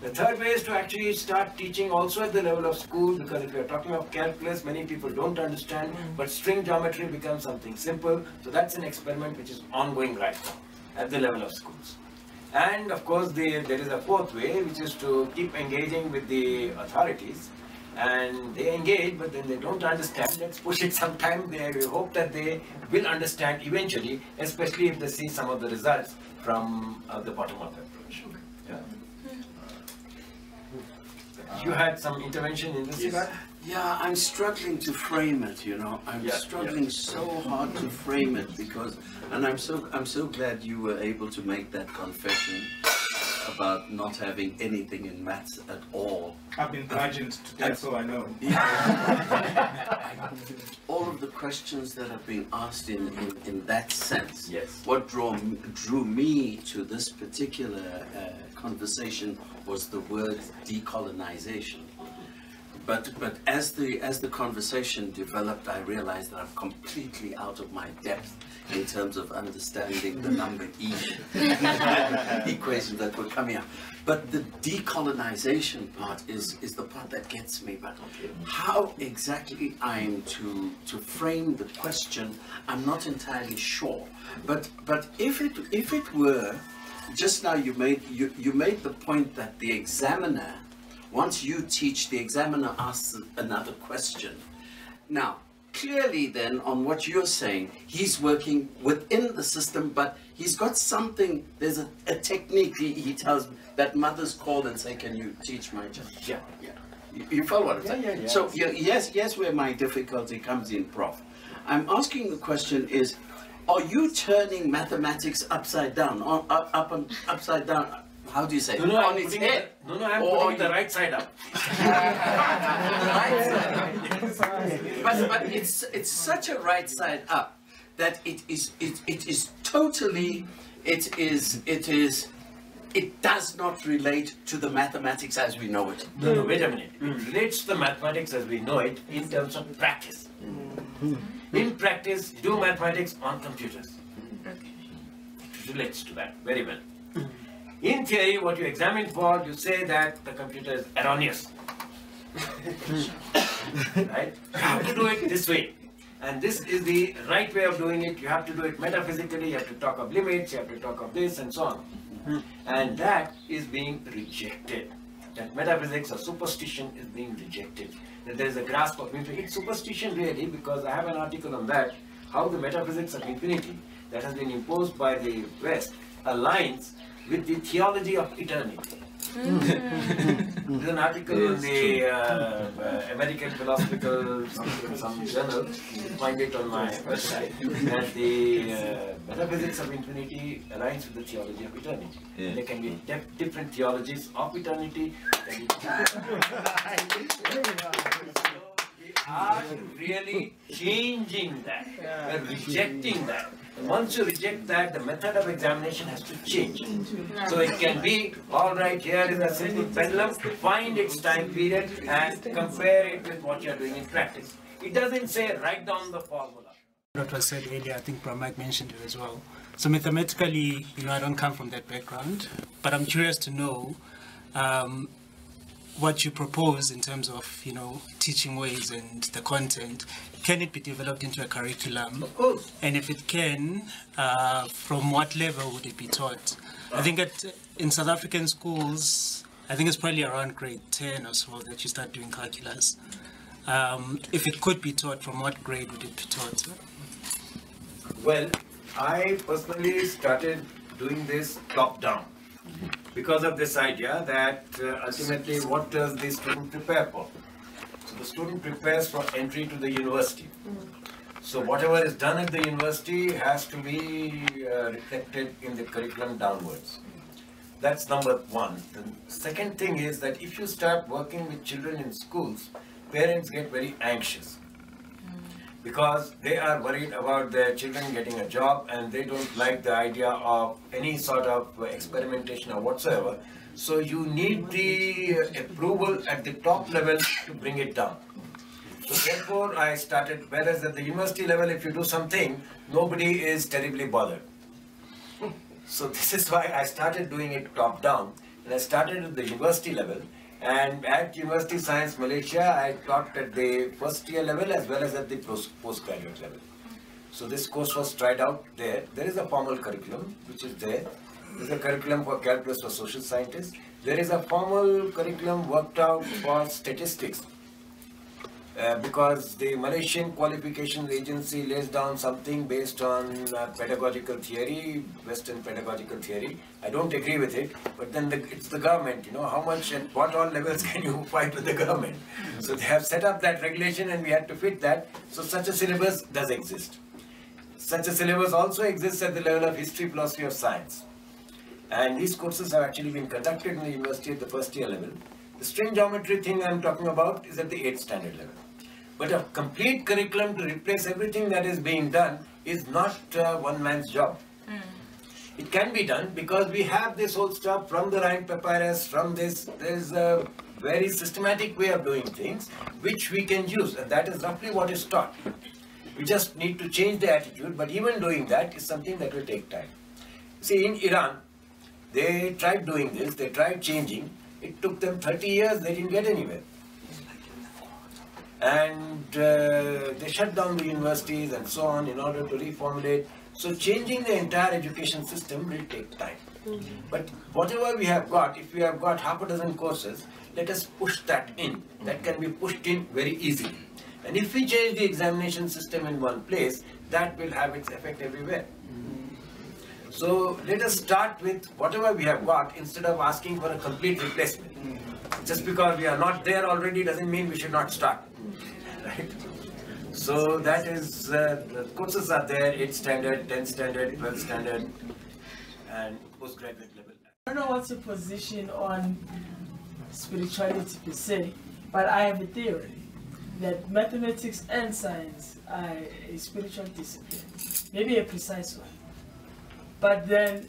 The third way is to actually start teaching also at the level of school, because if we are talking of calculus, many people don't understand, mm. but string geometry becomes something simple. So that's an experiment which is ongoing right now at the level of schools. And of course, the, there is a fourth way, which is to keep engaging with the authorities. And they engage, but then they don't understand. Let's push it sometime there. We hope that they will understand eventually, especially if they see some of the results from uh, the bottom-up approach. Yeah. You had some intervention in this regard? Yes. Yeah, I'm struggling to frame it, you know. I'm yeah, struggling yeah. so hard to frame it because, and I'm so, I'm so glad you were able to make that confession about not having anything in maths at all. I've been bludgeoned to death, so I know. Yeah. All of the questions that have been asked in, in, in that sense, yes. what draw, drew me to this particular uh, conversation was the word decolonization. But, but as, the, as the conversation developed, I realized that I'm completely out of my depth in terms of understanding the number E equations that were coming up. But the decolonization part is, is the part that gets me. But how exactly I'm to, to frame the question, I'm not entirely sure. But, but if, it, if it were, just now you made, you, you made the point that the examiner, once you teach, the examiner asks another question. Now, clearly then, on what you're saying, he's working within the system, but he's got something, there's a, a technique he, he tells me that mothers call and say, can you teach my child? Yeah, yeah. You, you follow what I'm saying? Yeah, yeah, yeah. So, yeah, yes, yes, where my difficulty comes in, Prof I'm asking the question is, are you turning mathematics upside down, or up, up and upside down? How do you say? No, no, on I'm its head. The, no, no, I'm or putting the right side up. The right side up. But, but it's, it's such a right side up that it is, it, it is totally, it is, it is, it does not relate to the mathematics as we know it. No, no, wait a minute. It relates to the mathematics as we know it in terms of practice. In practice, you do mathematics on computers. It relates to that very well. In theory, what you examine for, you say that the computer is erroneous, right? You have to do it this way, and this is the right way of doing it. You have to do it metaphysically, you have to talk of limits, you have to talk of this and so on. And that is being rejected. that metaphysics or superstition is being rejected, that there is a grasp of infinity. It's superstition really, because I have an article on that, how the metaphysics of infinity that has been imposed by the West aligns with the theology of eternity. Mm-hmm. There's an article in the uh, uh, American philosophical some, some journal, you find it on my website, that the uh, metaphysics of infinity aligns with the theology of eternity. Yeah. There can be de different theologies of eternity. We are really changing that, we're rejecting that. Once you reject that, the method of examination has to change. So it can be, all right, here is a simple pendulum, find its time period and compare it with what you are doing in practice. It doesn't say write down the formula. What was said earlier, I think Pramag mentioned it as well. So mathematically, you know, I don't come from that background, but I'm curious to know um, what you propose in terms of, you know, teaching ways and the content. Can it be developed into a curriculum? Of course. And if it can, uh, from what level would it be taught? I think at, in South African schools, I think it's probably around grade ten or so that you start doing calculus. Um, if it could be taught, from what grade would it be taught? Well, I personally started doing this top-down, because of this idea that uh, ultimately what does the student prepare for? So the student prepares for entry to the university. So whatever is done at the university has to be uh, reflected in the curriculum downwards. That's number one. The second thing is that if you start working with children in schools, parents get very anxious, because they are worried about their children getting a job and they don't like the idea of any sort of experimentation or whatsoever. So you need the approval at the top level to bring it down. So therefore I started, whereas at the university level if you do something, nobody is terribly bothered. So this is why I started doing it top down, and I started at the university level. And at University Science Malaysia, I taught at the first year level as well as at the postgraduate level. So this course was tried out there. There is a formal curriculum which is there. There is a curriculum for calculus for social scientists. There is a formal curriculum worked out for statistics, uh, because the Malaysian Qualifications Agency lays down something based on uh, pedagogical theory, Western pedagogical theory. I don't agree with it, but then the, it's the government, you know, how much and what all levels can you fight with the government? So they have set up that regulation and we had to fit that. So such a syllabus does exist. Such a syllabus also exists at the level of history, philosophy of science. And these courses have actually been conducted in the university at the first year level. The string geometry thing I'm talking about is at the eighth standard level. But a complete curriculum to replace everything that is being done is not uh, one man's job. Mm. It can be done because we have this whole stuff from the Rhind Papyrus, from this, there's a very systematic way of doing things which we can use, and that is roughly what is taught. We just need to change the attitude, but even doing that is something that will take time. See, in Iran, they tried doing this, they tried changing. It took them thirty years, they didn't get anywhere. And uh, they shut down the universities and so on in order to reformulate. So changing the entire education system will take time. Mm-hmm. But whatever we have got, if we have got half a dozen courses, let us push that in. That can be pushed in very easily. And if we change the examination system in one place, that will have its effect everywhere. So let us start with whatever we have got instead of asking for a complete replacement. Just because we are not there already doesn't mean we should not start. Right? So that is, uh, the courses are there, eighth standard, tenth standard, twelfth standard and postgraduate level. I don't know what's your position on spirituality per se, but I have a theory that mathematics and science are a spiritual discipline, maybe a precise one. But then,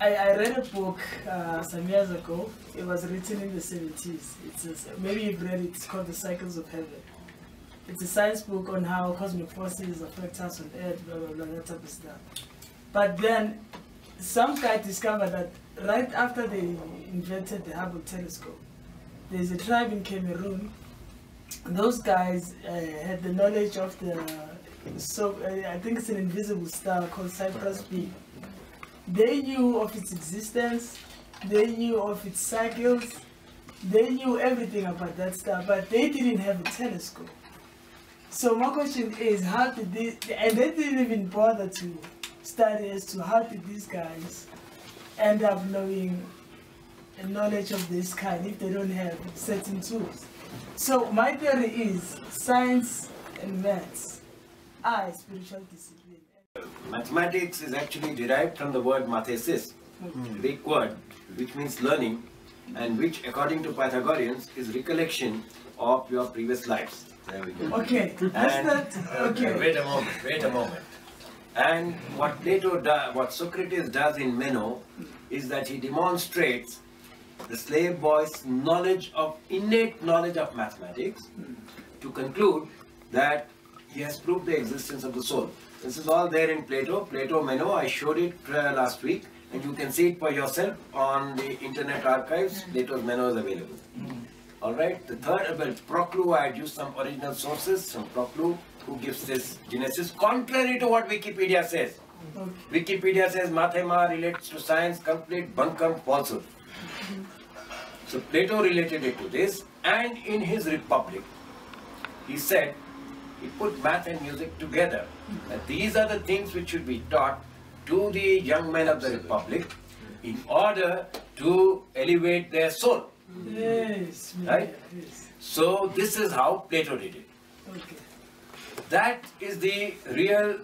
I, I read a book uh, some years ago. It was written in the seventies. It's a, maybe you've read it. It's called The Cycles of Heaven. It's a science book on how cosmic forces affect us on Earth, blah, blah, blah, that type of stuff. But then, some guy discovered that right after they invented the Hubble telescope, there's a tribe in Cameroon. Those guys uh, had the knowledge of the So uh, I think it's an invisible star called Cypress B. They knew of its existence, they knew of its cycles, they knew everything about that star, but they didn't have a telescope. So my question is, how did they, and they didn't even bother to study as to how did these guys end up knowing a knowledge of this kind if they don't have certain tools. So my theory is science and maths are a spiritual discipline. Mathematics is actually derived from the word mathesis, mm. Greek word, which means learning, and which, according to Pythagoreans, is recollection of your previous lives. There we go. Okay, and, that's not, okay. Uh, wait a moment, wait a moment. And what Plato does, what Socrates does in Meno, is that he demonstrates the slave boy's knowledge of, innate knowledge of mathematics, to conclude that he has proved the existence of the soul. This is all there in Plato, Plato Meno. I showed it uh, last week, and you can see it for yourself on the Internet Archives. Plato's Meno is available. Alright, the third, well, Proclus, I had used some original sources from Proclus, who gives this genesis, contrary to what Wikipedia says. Wikipedia says mathema relates to science, complete bunkum falsehood. So Plato related it to this, and in his Republic, he said, he put math and music together. And these are the things which should be taught to the young men of the Republic in order to elevate their soul. Yes. Right? Yes. So this is how Plato did it. Okay. That is the real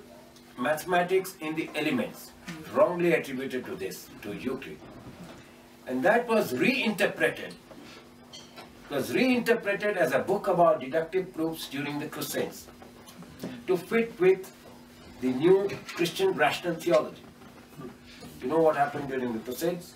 mathematics in the elements, wrongly attributed to this, to Euclid. And that was reinterpreted. It was reinterpreted as a book about deductive proofs during the Crusades to fit with the new Christian rational theology. You know what happened during the Crusades?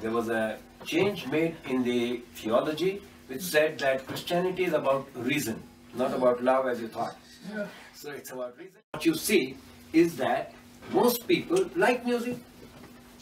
There was a change made in the theology which said that Christianity is about reason, not about love as you thought. Yeah. So it's about reason. What you see is that most people like music.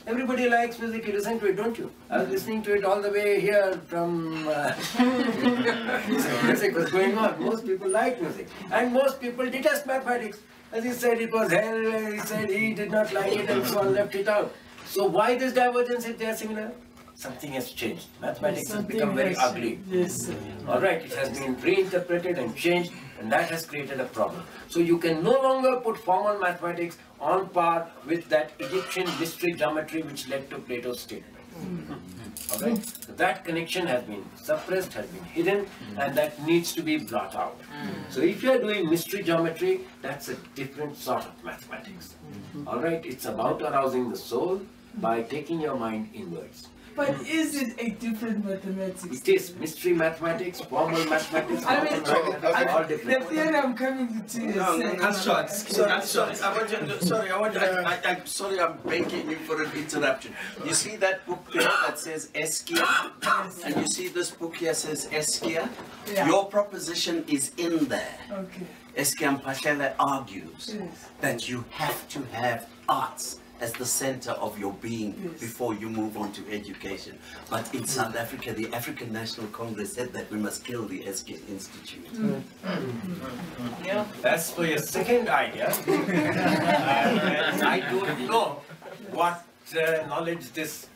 Everybody likes music. You listen to it, don't you? I was listening to it all the way here from... Uh, so music was going on. Most people like music. And most people detest mathematics. As he said, it was hell. He said he did not like it and so on, left it out. So why this divergence if they are similar? Something has changed. Mathematics has become very ugly. Yes. Alright, it has been reinterpreted and changed, and that has created a problem. So you can no longer put formal mathematics on par with that Egyptian mystery geometry which led to Plato's statement. Mm-hmm. Alright, so that connection has been suppressed, has been hidden, mm-hmm. and that needs to be brought out. Mm-hmm. So if you are doing mystery geometry, that's a different sort of mathematics. Mm-hmm. Alright, it's about arousing the soul by taking your mind inwards. But is it a different mathematics? It is. Mystery mathematics, formal mathematics, I mean, all, I, all different. The theory I'm coming to you is... No, no, cut short. Sorry, sorry, I want you, sorry, I want you, I, I, I'm sorry, I'm begging you for an interruption. You see that book there that says Eskia? Yes. And you see this book here says Eskia? Yeah. Your proposition is in there. Okay. Eskia Mpashele argues yes. that you have to have arts as the center of your being yes. before you move on to education. But in South Africa, the African National Congress said that we must kill the Eskin Institute. Mm. Mm. Yeah. As for your second idea, uh, I don't know what uh, knowledge this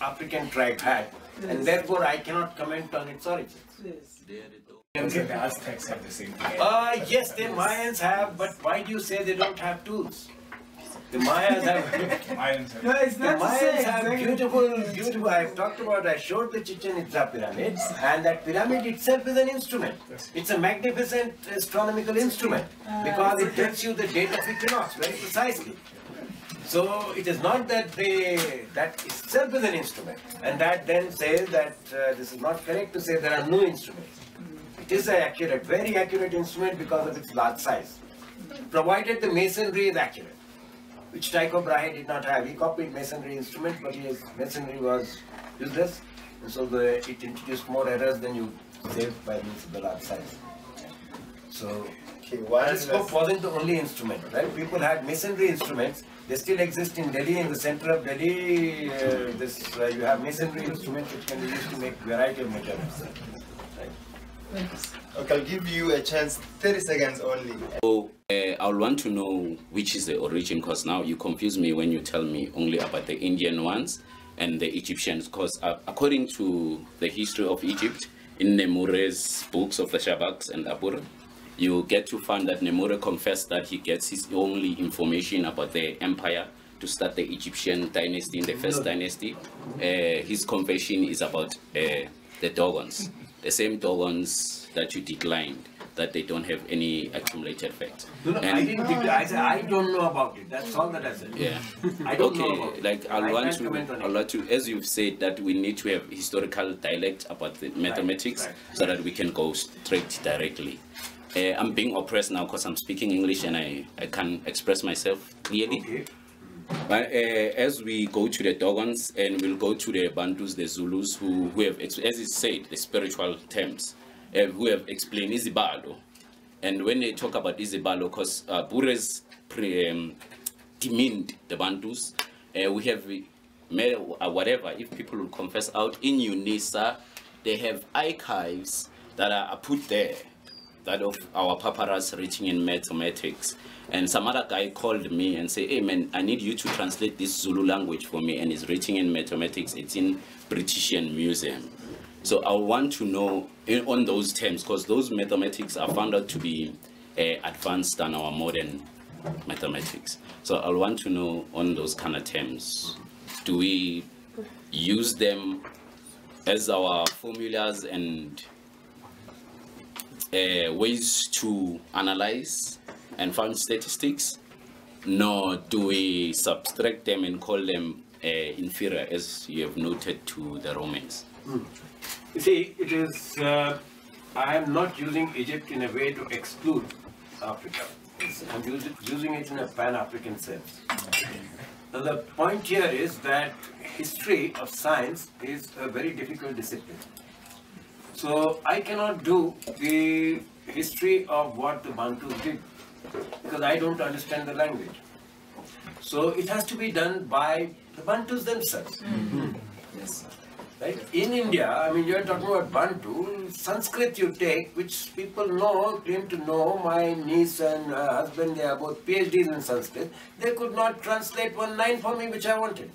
African tribe had, yes. and therefore I cannot comment on its origins. Yes. Okay. The Aztecs have the same thing. Uh, yes, the Mayans have, but why do you say they don't have tools? The Mayas have, no, it's not the Mayans have exactly. beautiful, beautiful, I've talked about, I showed the Chichen Itza pyramid, and that pyramid itself is an instrument. It's a magnificent astronomical instrument, because it tells you the date of equinox very precisely. So it is not that they, that itself is an instrument, and that then says that uh, this is not correct to say there are no instruments. It is an accurate, very accurate instrument because of its large size, provided the masonry is accurate, which Tycho Brahe did not have. He copied masonry instruments, but his masonry was useless, and so the, it introduced more errors than you saved by means of the large size. So, telescope wasn't the only instrument, right? People had masonry instruments. They still exist in Delhi, in the center of Delhi. Uh, this, uh, you have masonry instruments which can be used to make a variety of materials. Right? Okay, I'll give you a chance, thirty seconds only. Oh. Uh, I'll want to know which is the origin, because now you confuse me when you tell me only about the Indian ones and the Egyptians, because uh, according to the history of Egypt, in Nemure's books of the Shabaks and Abur, you get to find that Nemure confessed that he gets his only information about the empire to start the Egyptian dynasty in the first dynasty. Uh, his confession is about uh, the Dogons, the same Dogons that you declined, that they don't have any accumulated facts. No, no, and I didn't decline. I said, I don't know about it. That's all that I said. Yeah. I don't okay. know about it. Like, I want to, I want to, as you've said, that we need to have historical dialect about the mathematics, right, right, so that we can go straight directly. Uh, I'm being oppressed now because I'm speaking English and I, I can't express myself clearly. Okay. But uh, as we go to the Dogons, and we'll go to the Bantus, the Zulus, who, who have, as is said, the spiritual terms, uh, who have explained Izibalo. And when they talk about Izibalo, because uh, Bures pre, um, demeaned the Bantus, uh, we have made, uh, whatever, if people will confess out, in UNISA, they have archives that are put there, that of our Papyrus written in mathematics. And some other guy called me and said, hey man, I need you to translate this Zulu language for me, and it's written in mathematics, it's in Britishian Museum. So I want to know in, on those terms, because those mathematics are found out to be uh, advanced than our modern mathematics. So I want to know on those kind of terms. Do we use them as our formulas and Uh, ways to analyze and find statistics, nor do we subtract them and call them uh, inferior, as you have noted, to the Romans? Mm. You see, it is, uh, I am not using Egypt in a way to exclude Africa. I'm using, using it in a pan-African sense. Now the point here is that history of science is a very difficult discipline. So I cannot do the history of what the Bantus did, because I don't understand the language. So it has to be done by the Bantus themselves. Mm-hmm. Yes, right? In India, I mean, you're talking about Bantu, Sanskrit you take, which people know, claim to know. My niece and uh, husband, they are both PhDs in Sanskrit. They could not translate one line for me, which I wanted.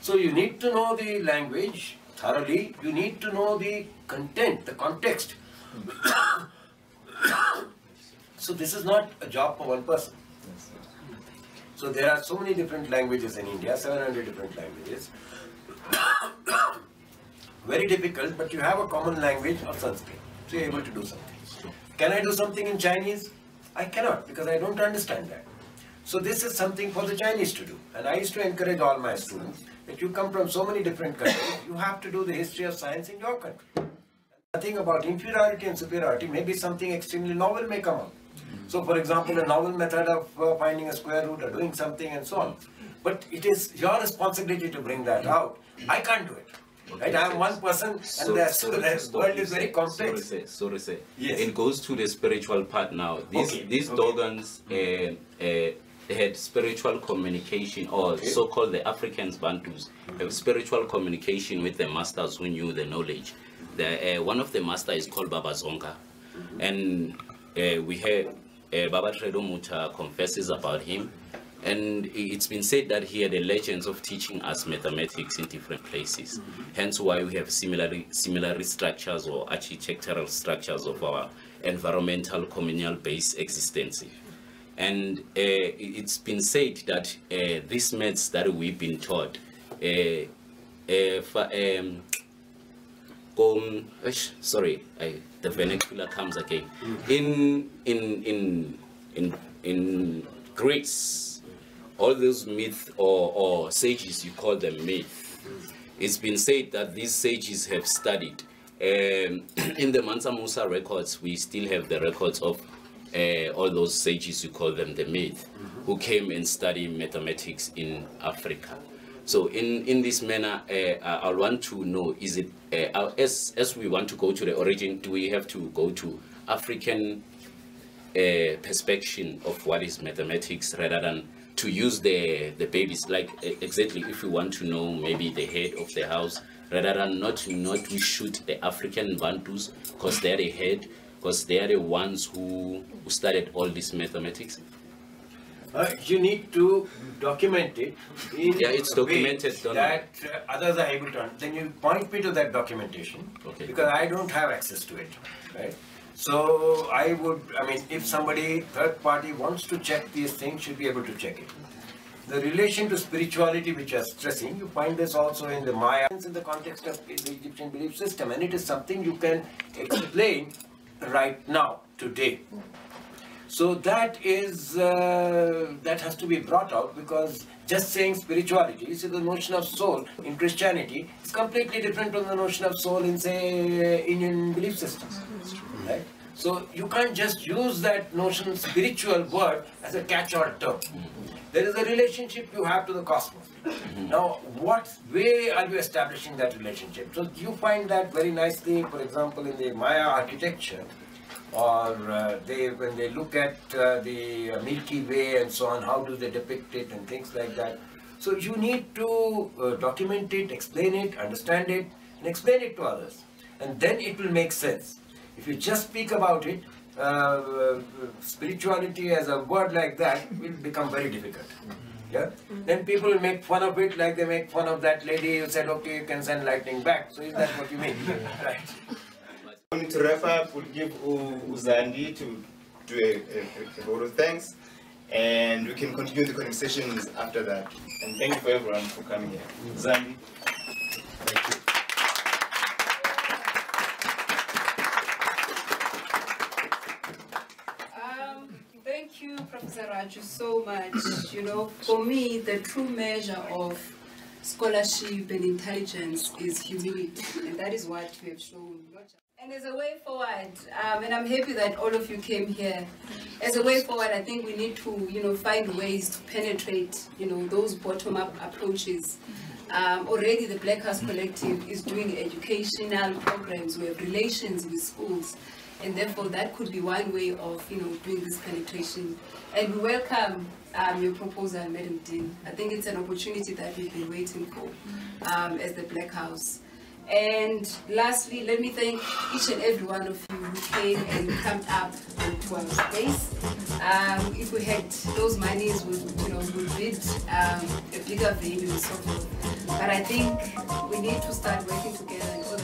So you need to know the language thoroughly. You need to know the content, the context. So this is not a job for one person. So there are so many different languages in India, seven hundred different languages. Very difficult, but you have a common language of Sanskrit, so you're able to do something. Can I do something in Chinese? I cannot, because I don't understand that. So this is something for the Chinese to do. And I used to encourage all my students that you come from so many different countries, you have to do the history of science in your country. Nothing about inferiority and superiority. Maybe something extremely novel may come up. So for example, a novel method of uh, finding a square root or doing something and so on. But it is your responsibility to bring that out. I can't do it. Right? I am one person, and so, the, so the world so is very complex. Sorry, sorry, sorry. Yes. It goes to the spiritual part now. These, okay. these okay. Dogons, uh, uh, they had spiritual communication, or okay. so-called the Africans, Bantus, mm-hmm. have spiritual communication with the masters who knew the knowledge. The, uh, one of the masters is called Baba Zonga, mm-hmm. and uh, we have uh, Baba Tredo Muta confesses about him, and it's been said that he had the legends of teaching us mathematics in different places, mm-hmm. hence why we have similar, similar structures or architectural structures of our environmental communal-based existence. And uh, it's been said that uh, these maths that we've been taught, uh, uh, for, um, um, sorry, I, the vernacular comes again. In in in in in Greece, all those myths or, or sages, you call them myth. It's been said that these sages have studied. Um, in the Mansa Musa records, we still have the records of Uh, all those sages, you call them the myth, mm-hmm. who came and studied mathematics in Africa. So in, in this manner, uh, I want to know, is it, uh, as, as we want to go to the origin, do we have to go to African uh, perspective of what is mathematics, rather than to use the, the babies, like exactly if you want to know maybe the head of the house, rather than not, not we shoot the African Bantus, because they're the head, because they are the ones who, who started all this mathematics? uh, you need to document it in yeah, it's documented, that uh, others are able to understand. Then you point me to that documentation, okay, because I don't have access to it, right? So I would, I mean, if somebody, third party, wants to check these things, should be able to check it. The relation to spirituality which you are stressing, you find this also in the Maya, in the context of the Egyptian belief system, and it is something you can explain right now, today. So that is, uh, that has to be brought out, because just saying spirituality, you see the notion of soul in Christianity is completely different from the notion of soul in, say, Indian belief systems, right? So you can't just use that notion, spiritual word, as a catch-all term. There is a relationship you have to the cosmos. Now, what way are you establishing that relationship? So you find that very nicely, for example, in the Maya architecture, or uh, they, when they look at uh, the Milky Way and so on, how do they depict it and things like that. So you need to uh, document it, explain it, understand it, and explain it to others. And then it will make sense. If you just speak about it, uh, spirituality as a word like that will become very difficult. Yeah? Then people will make fun of it, like they make fun of that lady who said, okay, you can send lightning back. So is that what you mean? Right. I wanted to wrap up. We'll give Uzandi to do a, a, a vote of thanks, and we can continue the conversations after that. And thank you for everyone for coming here. Uzandi. Thank you. Professor Raju, so much. You know, for me, the true measure of scholarship and intelligence is humility, and that is what you have shown. And as a way forward, um, and I'm happy that all of you came here. As a way forward, I think we need to, you know, find ways to penetrate, you know, those bottom-up approaches. Um, already, the Black House Collective is doing educational programs. We have relations with schools. And therefore, that could be one way of, you know, doing this penetration. And we welcome um, your proposal, Madam Dean. I think it's an opportunity that we've been waiting for um, as the Black House. And lastly, let me thank each and every one of you who came and camped up to our space. Um, if we had those monies, we would, you know, we'd read um, a bigger venue and so forth. But I think we need to start working together.